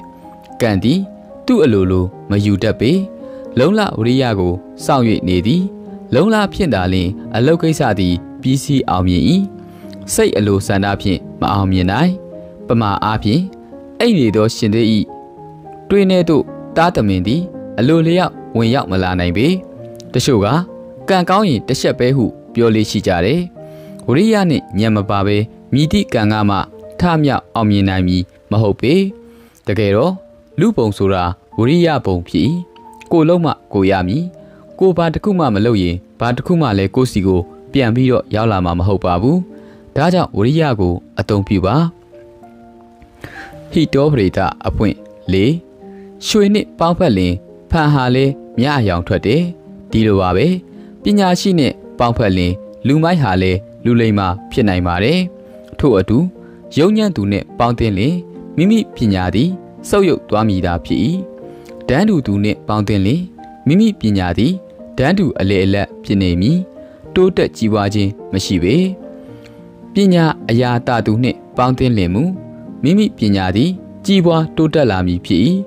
干地都阿罗罗没有得呗。老拉乌里亚个上月内地，老拉偏大嘞阿老给啥的比起奥面伊，谁阿罗三大片嘛奥面来，不嘛阿片，哎里头现在伊对内头打得面的阿罗里亚文要么拉内呗。这首歌干高音这些白虎。 表里是假的，屋里伢呢也没办呗，米地干阿妈，他们要奥面难米，没好呗。大概咯，鲁邦说啦，屋里伢帮皮，过老嘛过亚米，过巴的姑妈么老爷，巴的姑妈来过时个，变皮了要拉妈么好巴布，大家屋里伢个阿东皮吧。黑多不里达阿point嘞，水呢帮不嘞，盼下嘞米阿样出的，第六话呗，比伢些呢。 包括嘞，路买下嘞，路来嘛偏来嘛嘞。土阿土，有年土呢，包点嘞，咪咪偏伢的，受有多米的皮，单独独呢帮点嘞，秘密别伢的，单独阿来了别内米，多得几万件没事呗。别伢阿呀大独呢帮点嘞么，秘密别伢的，几万多得拉米皮，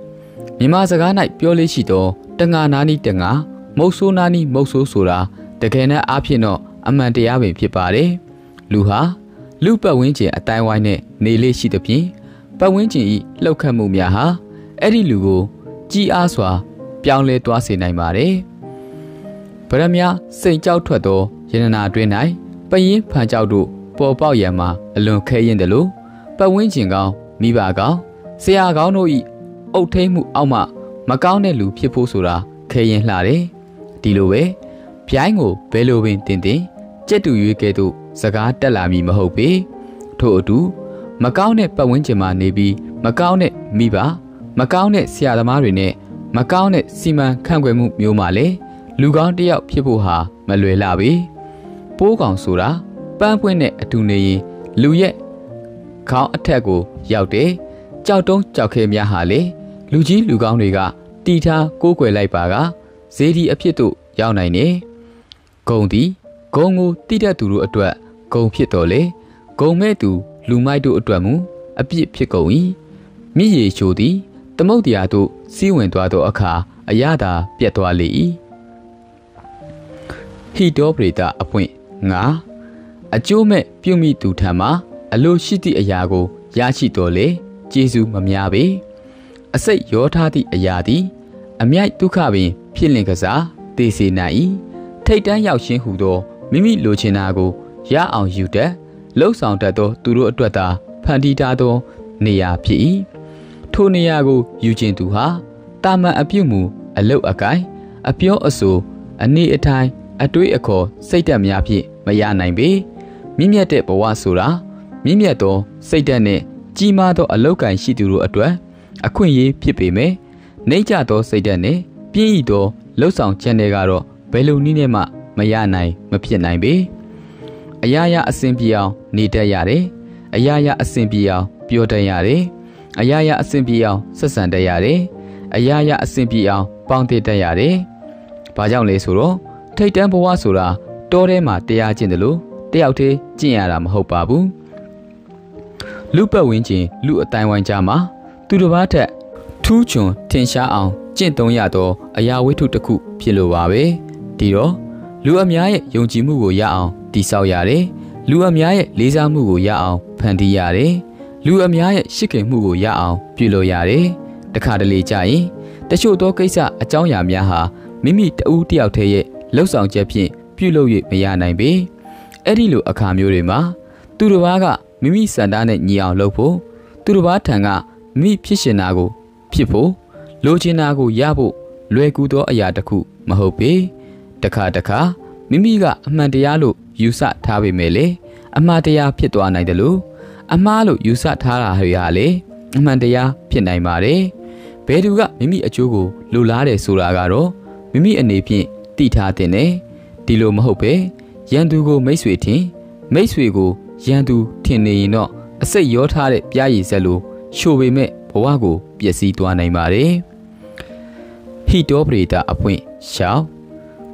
你妈这个奶表嘞许多，等下哪里等下，某说哪里某说说啦，这个呢阿片哦，阿蛮的阿为别把嘞，如何？ 六百文件台湾呢，内内是的片，百文件以老看木面哈，二零六个几阿耍，表来多些内码嘞。不然呀，深交太多，现在拿对来，不然判交多，包包也嘛，两开眼的路，百文件高，米八高，四阿高诺伊，奥特木奥嘛，马高呢路偏破熟啦，开眼啦嘞。第六位，偏我白六位点点，这都有几多？ Saka dalami mahope, to'odu, makaunet pawinchima nebi, makaunet miba, makaunet siadamarine, makaunet siman kangwemu miomale, lugan diao pipoha, malue labi, pogan sura, bambuene atunei, luye, kao atago, yaute, chauton chauke miahale, luji lugan riga, tita kokwe laipaga, zedi apieto, yaunane, gondi, gongo tita duru atwa. 公平道理，公买度、路买度专门一笔批交易，每月收的，他某地阿度四万多到阿卡阿亚达别多利。许多不达阿point，我阿舅妹表妹度他妈阿老师的阿亚个亚西道理，接受妈咪阿贝，阿些有他的阿亚的，阿咪度卡贝偏那个啥，第四那伊，太单要先许多，咪咪罗切那个。 也昂有的，楼上的多都落多大，盆地大多你也便宜。土你也个有钱多哈，他们阿表母阿老阿改阿表阿叔阿你阿太阿对阿哥，谁得咪也便宜，咪也难呗。咪咪得不话说啦，咪咪多谁得呢？起码多阿老改是都落多，阿困也便宜咩？你家多谁得呢？便宜多楼上钱那个罗，白楼你那嘛咪也难，咪便难呗。 哎呀呀，身边要你得呀嘞！哎呀呀，身边要表得呀嘞！哎呀呀，身边要十三得呀嘞！哎呀呀，身边要帮得得呀嘞！把讲来说咯，太单不话说啦，多的嘛得呀见得咯，得要的见呀啦么好把不？六百文钱，六台湾价嘛，都是话的。土穷天下昂，见东亚多，哎呀为土的苦，偏罗话呗。对咯，六阿米也用几亩个呀昂。 地少伢嘞，路阿苗也离山木个伢昂，盆地伢嘞，路阿苗也石根木个伢昂，比罗伢嘞，得看得离家伊，得许多cây啥阿种伢苗哈，咪咪得乌钓太耶，楼上这片比罗越咪伢难呗，阿里路阿看苗嘞嘛，杜罗娃个咪咪生蛋嘞伢昂老婆，杜罗娃疼个咪皮些那个皮婆，罗些那个伢婆，罗古多阿伢得苦，咪好呗，得看，咪咪个蛮得伢路。 有啥他为咩嘞？阿妈的呀偏多难的路，阿妈路有啥他啦会下嘞？阿妈的呀偏难嘛嘞？白头个咪咪阿舅个路拉的苏拉个咯，咪咪阿那边地他的呢？地路么好白，沿途个没水田，没水个沿途田内喏，阿些摇他的便宜些路，小为咩不话个也是多难嘛嘞？许多不的阿point小，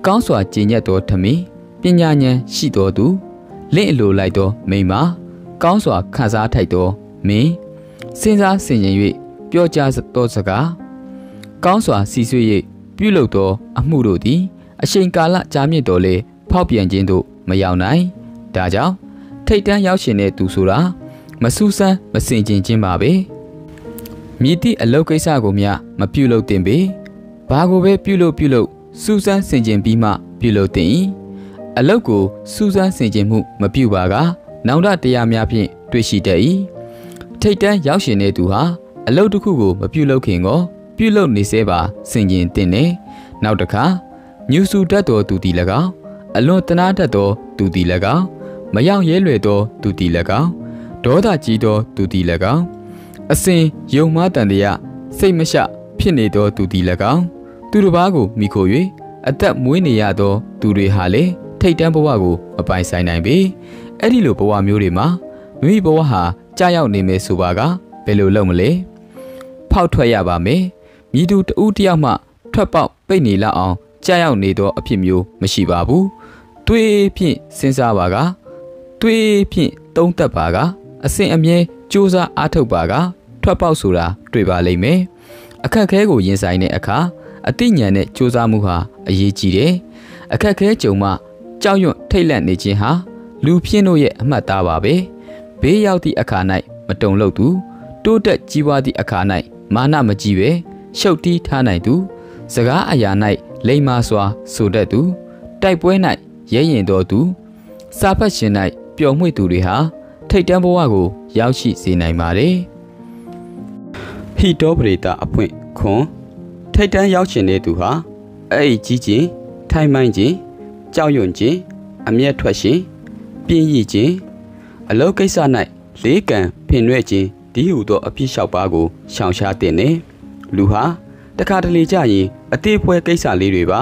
刚说今年多他咪。 别伢伢许多度，领路来多没嘛？刚说看啥太多没？现在新人月表家是多少个？刚说四岁月表老多阿木老的，阿新家啦家面多嘞，跑边见多没有奶。大家，太单要钱嘞读书啦，没书生没新钱钱麻呗。面对阿老该啥个面，没表老点呗，把个呗表老，书生新钱比嘛表老点。 阿老个苏珊生节目没表白个，脑袋底下面片对是得意。太单有些内度哈，阿老都酷个没表露看我，表露你些吧，生人点呢？脑袋卡，牛叔得多土地了个，阿老得拿得多土地了个，没养野驴多土地了个，多大鸡多土地了个，阿生有马等的呀，谁没下骗你多土地了个？土路八个米可月，阿得每年呀多土地下来。 太单不话个，阿摆晒难呗。阿里路不话苗的嘛，苗不话下，家要你们说话个，白路老么嘞？ ဖောက်ထွက်ရပါမယ်။မိသူတဦးတယောက်မှထွက်ပေါက်ပိတ်နေလောက်အောင်ကြားရောက်နေသောအဖြစ်မျိုးမရှိပါဘူး။တွေးဖြင့်စဉ်းစားပါကတွေးဖြင့်သုံးသပ်ပါကအစဉ်အမြဲစူးစမ်းအားထုတ်ပါကထွက်ပေါက်ဆိုတာတွေ့ပါလိမ့်မယ်။အခက်ခဲကိုရင်ဆိုင်တဲ့အခါအသိဉာဏ်နဲ့စူးစမ်းမှုဟာအရေးကြီးတယ်။အခက်ခဲကြုံမှကြောက်ရွံ့ထိတ်လန့်နေခြင်းဟာလူဖြင့်တို့ရဲ့အမှတ်သားပါပဲ။ဘေးရောက်သည့်အခါ၌မတုံ့လောက်သူတိုးတက်ကြီးပွားသည့်အခါ၌မာနမကြီးပဲရှုပ်တီးထားနိုင်သူစကားအရာ၌လိမ္မာစွာဆိုတတ်သူတိုက်ပွဲ၌ရဲရင်တော်သူစာဖတ်ရှင်၌ပျော်မွေ့သူတွေဟာထိတ်တန့်ဘဝကိုရောက်ရှိစေနိုင်ပါတယ်။ဟိတောပရိသအဖွင့်ခွန်ထိတ်တန့်ရောက်ရှင်တဲ့သူဟာအဲ့ဒီကြီးခြင်းထိုင်မိုင်းခြင်းကြောက်ရွံ့ခြင်းအမျက်ထွက်ခြင်းပြင်းရည်ခြင်းအလုပ်ကိစ္စ၌လေးကံဖင်ရွက်ခြင်းဒီဟုသောအဖြစ်လျှောက်ပါကိုရှောင်ရှားတင်နေလူဟာတခါတလေကြရင်အသေးဖွဲကိစ္စလေးတွေဘာ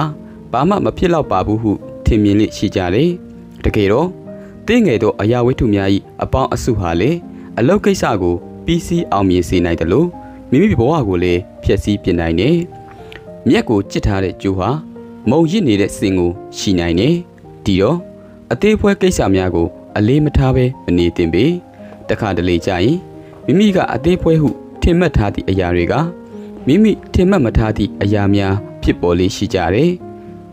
မှမဖြစ်တော့ပါဘူးဟုထင်မြင်လိရှိကြတယ်တကယ်တော့တင်းငယ်သောအရာဝတ္ထုများ၏အပေါင်းအစုဟာလေအလုပ်ကိစ္စကိုပြီးစီးအောင်မြင်စေနိုင်တယ်လို့မိမိဘဝကိုလည်းဖျက်ဆီးပြနိုင်တယ်မြက်ကိုချစ်ထားတဲ့ကျိုးဟာမုံရစ်နေတဲ့စင်ကိုရှိနိုင်တယ်ဒီတော့အသေးဖွဲကိစ္စများကိုအလေးမထားပဲမနေသင့်ပေတခါတလေကြရင်မိမိကအသေးဖွဲဟုထင်မှတ်ထားသည့်အရာတွေကမိမိထင်မှတ်မထားသည့်အရာများဖြစ်ပေါ်လေရှိကြတယ်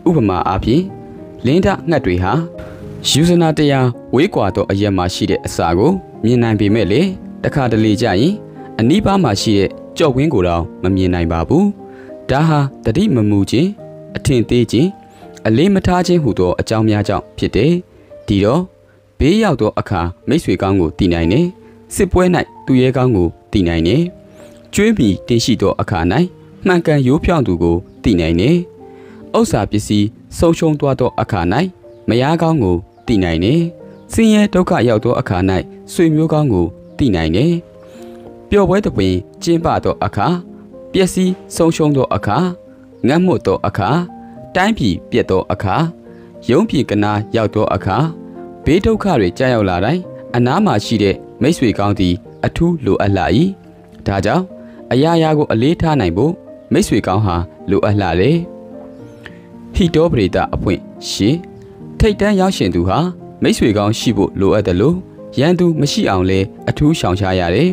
။ဥပမာအားဖြင့်လင်းဒငှက်တွေဟာယူဇနာတရားဝေးကွာသောအရက်မှာရှိတဲ့အစာကိုမြင်နိုင်ပေမဲ့လေတခါတလေကြရင်အနီးပါးမှာရှိတဲ့ကြော့ဝင်းကိုတော့မမြင်နိုင်ပါဘူး။ဒါဟာတတိမမူခြင်းအထင်သေးခြင်းအလေးမထားခြင်းဟူသောအကြောင်းများကြောင့်ဖြစ်တယ်။ဒီတော့ဘေးရောက်သောအခါမိတ်ဆွေကောင်းကိုတည်နိုင်တယ်။စစ်ပွဲ၌သူရဲကောင်းကိုတည်နိုင်တယ်။ကျွေးမိတင်ရှိသောအခါ၌မှန်ကန်ရိုးဖြောင်းသူကိုတည်နိုင်တယ်။ဥစ္စာပစ္စည်းဆုံးရှုံးသွားသောအခါ၌မယားကောင်းကိုတည်နိုင်တယ်။ဆင်းရဲဒုက္ခရောက်သောအခါ၌ဆွေမျိုးကောင်းကိုတည်နိုင်တယ်။ပျော်ပွဲတစ်ပင်ကျင်းပသောအခါပျက်စီးဆုံးရှုံးသောအခါငတ်မွတ်သောအခါတိုင်းပြည်ပြတ်သောအခါရုံးပြေကနာရောက်သောအခါဘေးဒုက္ခတွေကြာရောက်လာတိုင်းအနားမှာရှိတဲ့မိတ်ဆွေကောင်းသည်အထူးလိုအပ်လာ၏ဒါကြောင့်အရာရာကိုအလေးထားနိုင်ဖို့မိတ်ဆွေကောင်းဟာလိုအပ်လာတယ်ဟိတောပရိသအဖွင့်ရှင်ထိတ်တန့်ရောက်ရှင်သူဟာမိတ်ဆွေကောင်းရှိဖို့လိုအပ်တယ်လို့ရန်သူမရှိအောင်လဲအထူးရှောင်ရှားရတယ်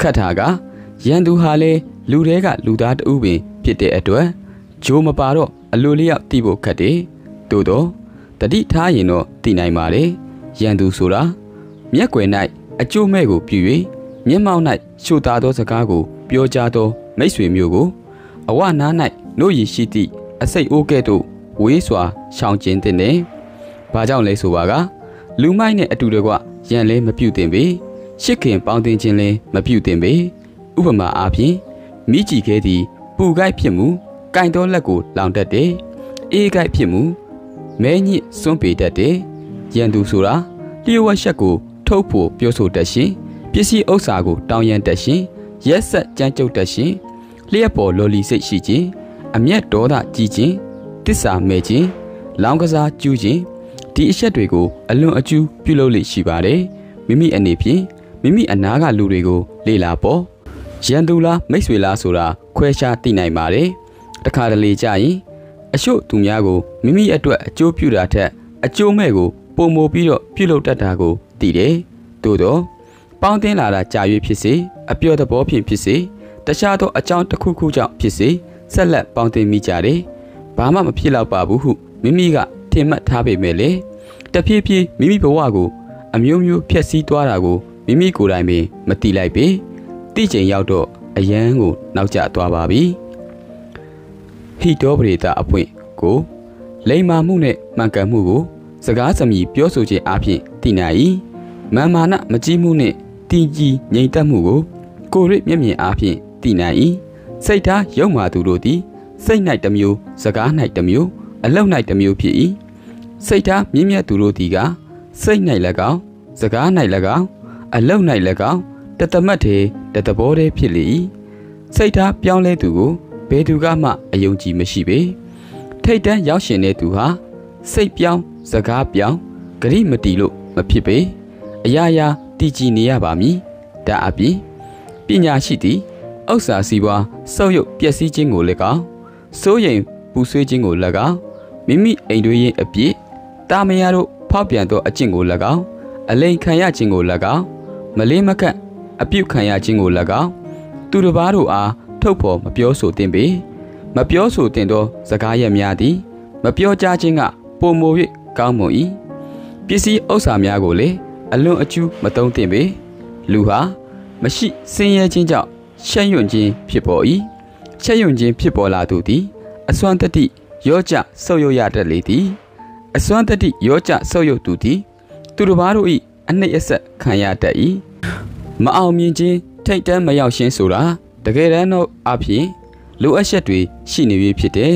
ခတ်တာကရန်သူဟာလဲလူတွေကလူသားတဦးပင်ဖြစ်တဲ့အတွက်ဂျိုးမပါတော့အလိုလျောက်တည်ဖို့ခက်တယ်သို့တော့တတိထားရင်တော့တည်နိုင်ပါလေရန်သူဆိုတာမျက်ကွယ်၌အကျိုးမဲ့ကိုပြု၍မျက်မှောက်၌ရှုတာသောစကားကိုပြောကြားသောမိတ်ဆွေမျိုးကိုအဝနာ၌နို့ရည်ရှိသည့်အစိတ်အိုးကဲ့သို့ဝေးစွာရှောင်ကျဉ်သင့်တယ်။ဘာကြောင့်လဲဆိုပါကလူမိုက်နှင့်အတူတကွရန်လဲမပြုသင့်ပေ။ရှစ်ခင်ပေါင်းတင်ခြင်းလဲမပြုသင့်ပေ။ဥပမာအားဖြင့်မိကြည်ခဲသည့်ပူကိုက်ဖြစ်မှုကင်သောလက်ကိုလောင်တတ်တယ်။အေးကိုက်ဖြစ်မှုမဲညစ်စွန့်ပေတတ်တယ်။ရန်သူဆိုတာလျှို့ဝှက်ချက်ကိုထုတ်ဖို့ပြောဆိုတတ်ရှင်ပစ္စည်းဥစ္စာကိုတောင်းရန်တတ်ရှင်ရက်ဆက်ကြမ်းကြုတ်တတ်ရှင်လျှက်ပေါ်လော်လီစိတ်ရှိခြင်းအမျက်ဒေါသကြီးခြင်းတစ္ဆာမဲ့ခြင်းလောင်ကစားကျူးခြင်းဒီအချက်တွေကိုအလွန်အကျူးပြုလုပ်လိမ့်ရှိပါတယ်မိမိအနေဖြင့်မိမိအနာကလူတွေကိုလေ့လာပေါ်ရန်သူလားမိတ်ဆွေလားဆိုတာခွဲခြားသိနိုင်ပါတယ်တခါတလေကြရင်အရှုပ်သူများကိုမိမိအတွက်အကျိုးပြုတာထက်အကျိုးမဲ့ကိုပုံမိုးပြီးတော့ပြုလုပ်တတ်တာကိုတည်တယ်သို့တော့ပေါင်းတင်းလာတာကြာ၍ဖြစ်စေအပျော်သဘောဖြင့်ဖြစ်စေတခြားသောအကြောင်းတစ်ခုခုကြောင့်ဖြစ်စေဆက်လက်ပေါင်းတင်းမိကြတယ်ဘာမှမဖြစ်တော့ပါဘူးဟုမိမိကထင်မှတ်ထားပေမဲ့လေတဖြည်းဖြည်းမိမိဘဝကိုအမျိုးမျိုးဖျက်ဆီးသွားတာကိုမိမိကိုယ်တိုင်ပင်မသိလိုက်ပေတိကျင်ရောက်တော့အယံကိုနောက်ကျသွားပါပြီဟိတောပရိသအဖွင့်ကိုလိမ္မာမှုနဲ့မှန်ကန်မှုကိုစကားစမြည်ပြောဆိုခြင်းအပြင်သိနိုင်မာမာနမကြီးမှုနှင့်တည်ကြည်ငြိမ်သက်မှုကိုကိုယ်ရစ်မျက်မြင်အားဖြင့်သိနိုင်၏စိတ်ထားယုံမှသူတို့သည်စိတ်၌တစ်မျိုးစကား၌တစ်မျိုးအလုပ်၌တစ်မျိုးဖြစ်၏စိတ်ထားမြင့်မြတ်သူတို့သည်ကစိတ်၌၎င်းစကား၌၎င်းအလုပ်၌၎င်းတသမတ်သေးတသဘောသေးဖြစ်လေ၏စိတ်ထားပြောင်းလဲသူကိုဘယ်သူကမှအယုံကြည်မရှိပေထိတ်တန့်ရောက်ရှင်တဲ့သူဟာစိတ်ပြောင်းစကားပြောင်းဂရိမတီလို့မဖြစ်ပေအရာရာတည်ကြည်နေရပါမည်ဒါအပြင်ပညာရှိသည် ဥစ္စာစီးပွားဆုပ်ယုပ်ပျက်စီးခြင်းကိုလည်းကောင်းစိုးရိမ်ပူဆွေးခြင်းကိုလည်းကောင်းမိမိအိမ်တွင်းရင်းအပြည့်တာမယားတို့ဖောက်ပြန်သောအကျင့်ကိုလည်းကောင်းအလိန်ခံရခြင်းကိုလည်းကောင်းမလေးမကန့်အပြုတ်ခံရခြင်းကိုလည်းကောင်းသူတစ်ပါးတို့အားထုတ်ဖော်မပြောဆိုသင့်ပေမပြောဆိုသင့်သောစကားရပ်များသည်မပြောကြားခြင်းကပုံမို၍ကောင်းမွန်၏ပစ္စည်းဥစ္စာများကိုလည်းအလွန်အကျူးမတုံ့သင့်ပေလူဟာမရှိဆင်းရဲခြင်းကြောင့်ရှက်ရွံ့ခြင်းဖြစ်ပေါ်၏ရှက်ရွံ့ခြင်းဖြစ်ပေါ်လာသူသည်အစွမ်းတတိရောကြဆုပ်ယုပ်ရတတ်လေသည်အစွမ်းတတိရောကြဆုပ်ယုပ်သူသည်သူတစ်ပါးတို့၏အနှိမ့်အဆက်ခံရတတ်၏မအောင်မြင်ခြင်းထိတ်တန့်မရောက်ခြင်းဆိုတာတကယ်တမ်းတော့အဖြစ်လိုအပ်ချက်တွေရှိနေပြီဖြစ်တယ်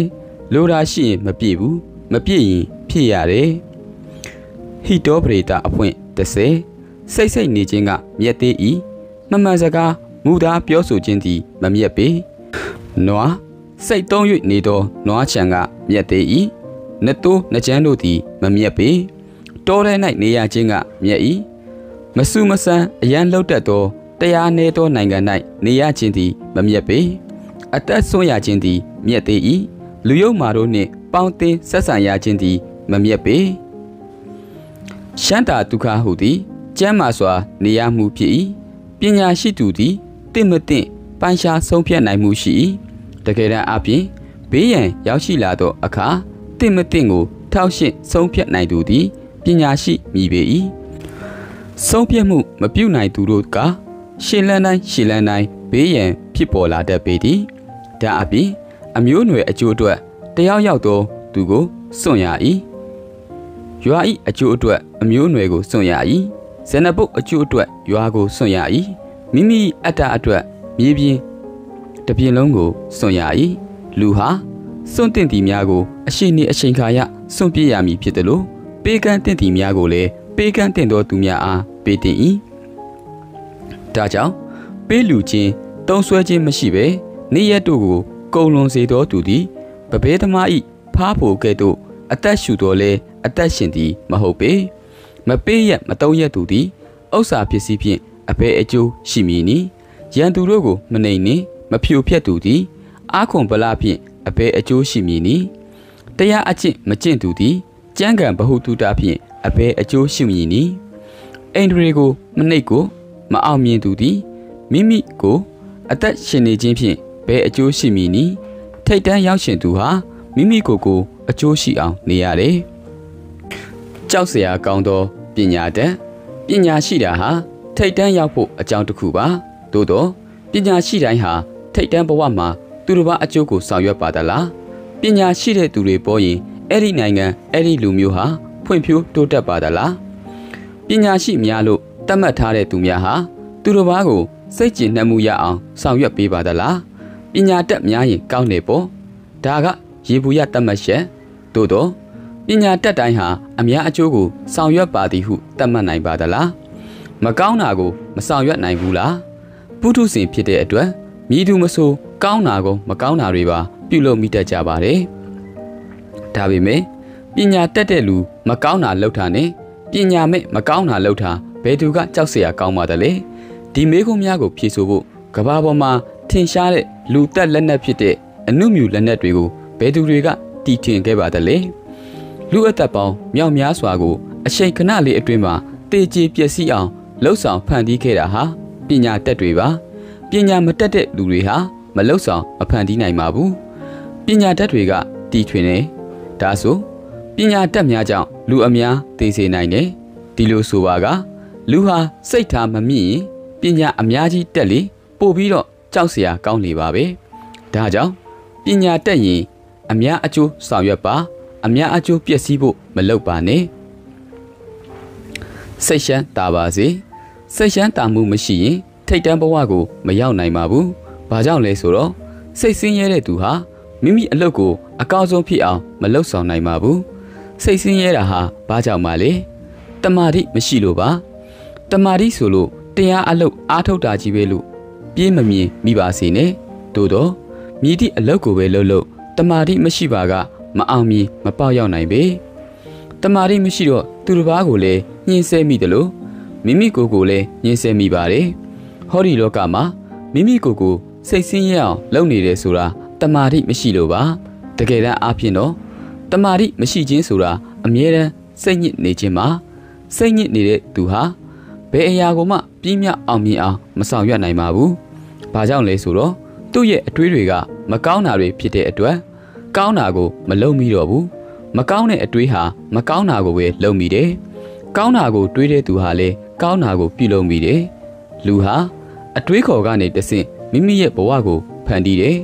လိုတာရှိရင်မပြည့်ဘူးမပြည့်ရင်ဖြစ်ရတယ်ဟိတောပရိတာအဖွင့်30စိတ်နေခြင်းကမြတ်သေး၏မမှန်စကားမူသားပြောဆိုခြင်းသည်မမြတ်ပေနွားစိတ်သုံး၍နေသောနွားချံကမြတ်သေး၏နှစ်တိုးနှစ်ချမ်းတို့သည်မမြတ်ပေတောထဲ၌နေရခြင်းကမြတ်၏မဆုမဆန်းအရန်လှုပ်တတ်သောတရားနည်းသောနိုင်ငံ၌နေရခြင်းသည်မမြတ်ပေအသက်ဆုံးရခြင်းသည်မြတ်သေး၏လူယုံမာတို့နှင့်ပေါင်းသင်းဆက်ဆံရခြင်းသည်မမြတ်ပေရှန္တာဒုက္ခဟုသည်ကျမ်းမာစွာနေရမှုဖြစ်၏ပညာရှိသူသည်တင့်မတင့်ပိုင်းခြားဆုံးဖြတ်နိုင်မှုရှိ၏တကယ်တမ်းအပြင်ဘေးရန်ရောက်ရှိလာသောအခါတင့်မတင့်ကိုထောက်ရှင်းဆုံးဖြတ်နိုင်သူသည်ပညာရှိမည်ပေ၏ဆုံးဖြတ်မှုမပြုနိုင်သူတို့ကရှင်းလန်းတိုင်းဘေးရန်ဖြစ်ပေါ်လာတတ်ပေသည်ဒါအပြင်အမျိုးအနွယ်အကျိုးအတွက်တယောက်ယောက်သောသူကိုစွန့်ရ၏ရွာ၏အကျိုးအတွက်အမျိုးအနွယ်ကိုစွန့်ရ၏ဇနပုတ်အကျိုးအတွက်ရွာကိုစွန့်ရ၏မိမိအတ္တအတွက်မြေပြင်တစ်ပြင်လုံးကိုစွန့်ရ၏လူဟာစွန့်တင်သည်များကိုအရှိန်နှင့်အချိန်ခါရစွန့်ပြစ်ရမည်ဖြစ်သလိုပေးကမ်းတင်သည်များကိုလည်းပေးကမ်းတင်သောသူများအားပေးတင်၏ဒါကြောင့်ပေးလူချင်းတုံးဆွဲခြင်းမရှိဘဲနေရတို့ကိုကုံလွန်စေသောသူသည်ပပဲသမား၏ဖားဖို့ကဲ့သို့အသက်ရှူတော်လဲအသက်ရှင်သည်မဟုတ်ပေမပေးရမတုံးရသူသည်ဥစ္စာပစ္စည်းဖြင့်အဘယ်အကျိုးရှိမည်နည်းရန်သူတို့ကိုမနှိမ်နှင်းမဖြိုဖျက်သူသည်အာခွန်ဗလဖြင့်အဘယ်အကျိုးရှိမည်နည်းတရားအကျင့်မကျင့်သူသည်ကြံ့ကံဗဟုသုတဖြင့်အဘယ်အကျိုးရှိမည်နည်းအိန္ဒြေကိုမနှိပ်ကိုမအောင်မြင်သူသည်မိမိကိုအသက်ရှင်နေခြင်းဖြင့်ဘယ်အကျိုးရှိမည်နည်းထိတ်တန့်ရောက်ရှင်သူဟာမိမိကိုယ်ကိုအကျိုးရှိအောင်နေရတယ်ကြောက်เสียကောင်းသောပညာတတ်ပညာရှိတာဟာထိတ်တန့်ရောက်ဖို့အကြောင်းတစ်ခုပါသို့တော့ပညာရှိတိုင်းဟာထိတ်တန့်ဘဝမှာသူတစ်ပါးအကျိုးကိုဆောင်ရွက်ပါသလားပညာရှိတဲ့သူတွေပေါ်ရင်အဲ့ဒီနိုင်ငံအဲ့ဒီလူမျိုးဟာဖွံ့ဖြိုးတိုးတက်ပါသလားပညာရှိများလို့သတ်မှတ်ထားတဲ့သူများဟာသူတစ်ပါးကိုစိတ်ကြည်နှံ့မှုရအောင်ဆောင်ရွက်ပေးပါသလားပညာတတ်များရင်ကောင်းနေပေါ့ဒါကရေဘူးရသတ်မှတ်ချက်သို့တော့ပညာတတ်တိုင်းဟာအများအကျိုးကိုဆောင်ရွက်ပါသည်ဟုသတ်မှတ်နိုင်ပါသလားမကောင်းတာကိုမဆောင်ရွက်နိုင်ဘူးလားပုထုဇဉ်ဖြစ်တဲ့အတွက်မည်သူမဆိုကောင်းတာကိုမကောင်းတာတွေပါပြုလုပ်မိတတ်ကြပါတယ်ဒါပေမဲ့ပညာတတ်တဲ့လူမကောင်းတာလုပ်တာနဲ့ပညာမဲ့မကောင်းတာလုပ်တာဘယ်သူကကြောက်เสียကောင်းပါသလဲဒီမေးခွန်းများကိုဖြေဆိုဖို့ကမ္ဘာပေါ်မှာထင်ရှားတဲ့လူတက်လက်နက်ဖြစ်တဲ့အနုမြူလက်နက်တွေကိုဘယ်သူတွေကတီထွင်ခဲ့ပါသလဲလူအသက်ပေါင်းမြောက်များစွာကိုအချိန်ခဏလေးအတွင်းမှာတေချေပျက်စီးအောင်လှုပ်ဆောင်ဖန်တီးခဲ့တာဟာပညာတတ်တွေပါပညာမတတ်တဲ့လူတွေဟာမလှုပ်ဆောင်မဖန်တီးနိုင်ပါဘူးပညာတတ်တွေကတီထွင်နေဒါဆိုပညာတတ်များကြောင့်လူအများသိစေနိုင်တယ်ဒီလိုဆိုပါကလူဟာစိတ်ထားမမြင့်ရင်ပညာအများကြီးတက်လေပို့ပြီးတော့ကြောက်เสียကောင်းလေပါပဲဒါကြောင့်ပညာတတ်ရင်အများအကျိုးဆောင်ရွက်ပါအများအကျိုးပျက်စီးဖို့မလုပ်ပါနဲ့စိတ်ရှမ်းတာပါစေစိတ်ရှမ်းတာမှုမရှိရင်ထိတ်တန့်ဘဝကိုမရောက်နိုင်ပါဘူးဘာကြောင့်လဲဆိုတော့စိတ်ဆင်းရဲတဲ့သူဟာမိမိအလုပ်ကိုအကောင်းဆုံးဖြစ်အောင်မလုပ်ဆောင်နိုင်ပါဘူးစိတ်ဆင်းရဲတာဟာဘာကြောင့်ပါလဲတမာတိမရှိလို့ပါတမာတိဆိုလို့တရားအလုပ်အားထုတ်တာကြီးပဲလို့ပြေးမမြင်မိပါစေနဲ့သို့တော့မြည်သည့်အလုပ်ကိုပဲလုပ်လို့တမာတိမရှိပါကမအောင်မီမပေါက်ရောက်နိုင်ပေတမာတိမရှိတော့သူတစ်ပါးကိုလည်းညှင်းဆဲမိတယ်လို့မိမိကိုယ်ကိုလည်းညှင်းဆဲမိပါတယ်ဟောဒီလောကမှာမိမိကိုယ်ကို စိတ်ဆင်းရဲအောင်လုပ်နေတယ်ဆိုတာတမာတိမရှိလို့ပါတကယ်တမ်းအဖြစ်တော့တမာတိမရှိခြင်းဆိုတာအမြဲတမ်းစိတ်ညစ်နေခြင်းပါစိတ်ညစ်နေတဲ့သူဟာဘယ်အရာကိုမှပြင်းပြအောင်မြင်အောင်မဆောင်ရွက်နိုင်ပါဘူးဘာကြောင့်လဲဆိုတော့သူ့ရဲ့အတွေးတွေကမကောင်းတာတွေဖြစ်တဲ့အတွက်ကောင်းတာကိုမလုပ်မိတော့ဘူးမကောင်းတဲ့အတွေးဟာမကောင်းတာကိုပဲလုပ်မိတယ်ကောင်းတာကိုတွေးတဲ့သူဟာလည်းကောင်းတာကိုပြုလုပ်မိတယ်လူဟာအတွေးခေါ်ကနေတဆင့်မိမိရဲ့ဘဝကိုဖန်တီးတယ်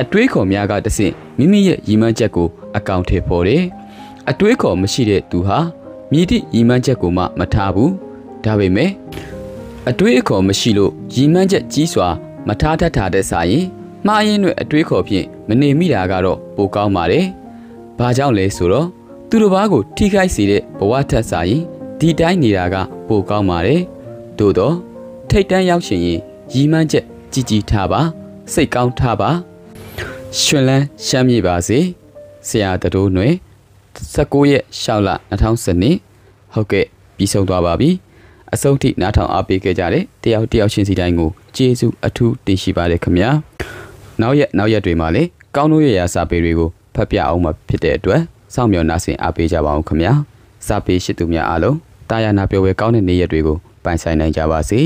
အတွေးခေါ်များကတဆင့်မိမိရဲ့ရည်မှန်းချက်ကိုအကောင့်ထည့်ပေါ်တယ်အတွေးခေါ်မရှိတဲ့သူဟာမည်သည့်ရည်မှန်းချက်ကိုမှမထားဘူးဒါပေမဲ့အတွေးအခေါ်မရှိလို့ရည်မှန်းချက်ကြီးစွာမထားတတ်တာတဲ့စာရင်မှားရင်းတွေအတွေးခေါ်ဖြင့်မနေမိတာကတော့ပိုကောင်းပါတယ်ဘာကြောင့်လဲဆိုတော့သူတစ်ပါးကိုထိခိုက်စေတဲ့ဘဝထက်စာရင်ဒီတိုင်းနေတာကပိုကောင်းပါတယ်သို့တော့ထိတ်တန့်ရောက်ရှင်ရင်ရည်မှန်းချက်ကြီးကြီးထားပါစိတ်ကောင်းထားပါရှင်လန်းရှမ်းမြေပါစေဆရာတတိုးနှွယ်19ရက်6လ2012ဟုတ်ကဲ့ပြီးဆုံးသွားပါပြီအဆုံးထိနားထောင်အားပေးခဲ့ကြတဲ့တယောက်ချင်းစီတိုင်းကိုကျေးဇူးအထူးတင်ရှိပါတယ်ခင်ဗျာနောက်ရက်တွေမှာလည်းကောင်းလို့ရရစာပေတွေကိုဖတ်ပြအောင်မှာဖြစ်တဲ့အတွက်စောင့်မျှော်နားဆင်အားပေးကြပါအောင်ခင်ဗျာစာပေရှိသူများအားလုံးတာယာနာပြောပွဲကောင်းတဲ့နေ့ရက်တွေကိုပိုင်ဆိုင်နိုင်ကြပါစေ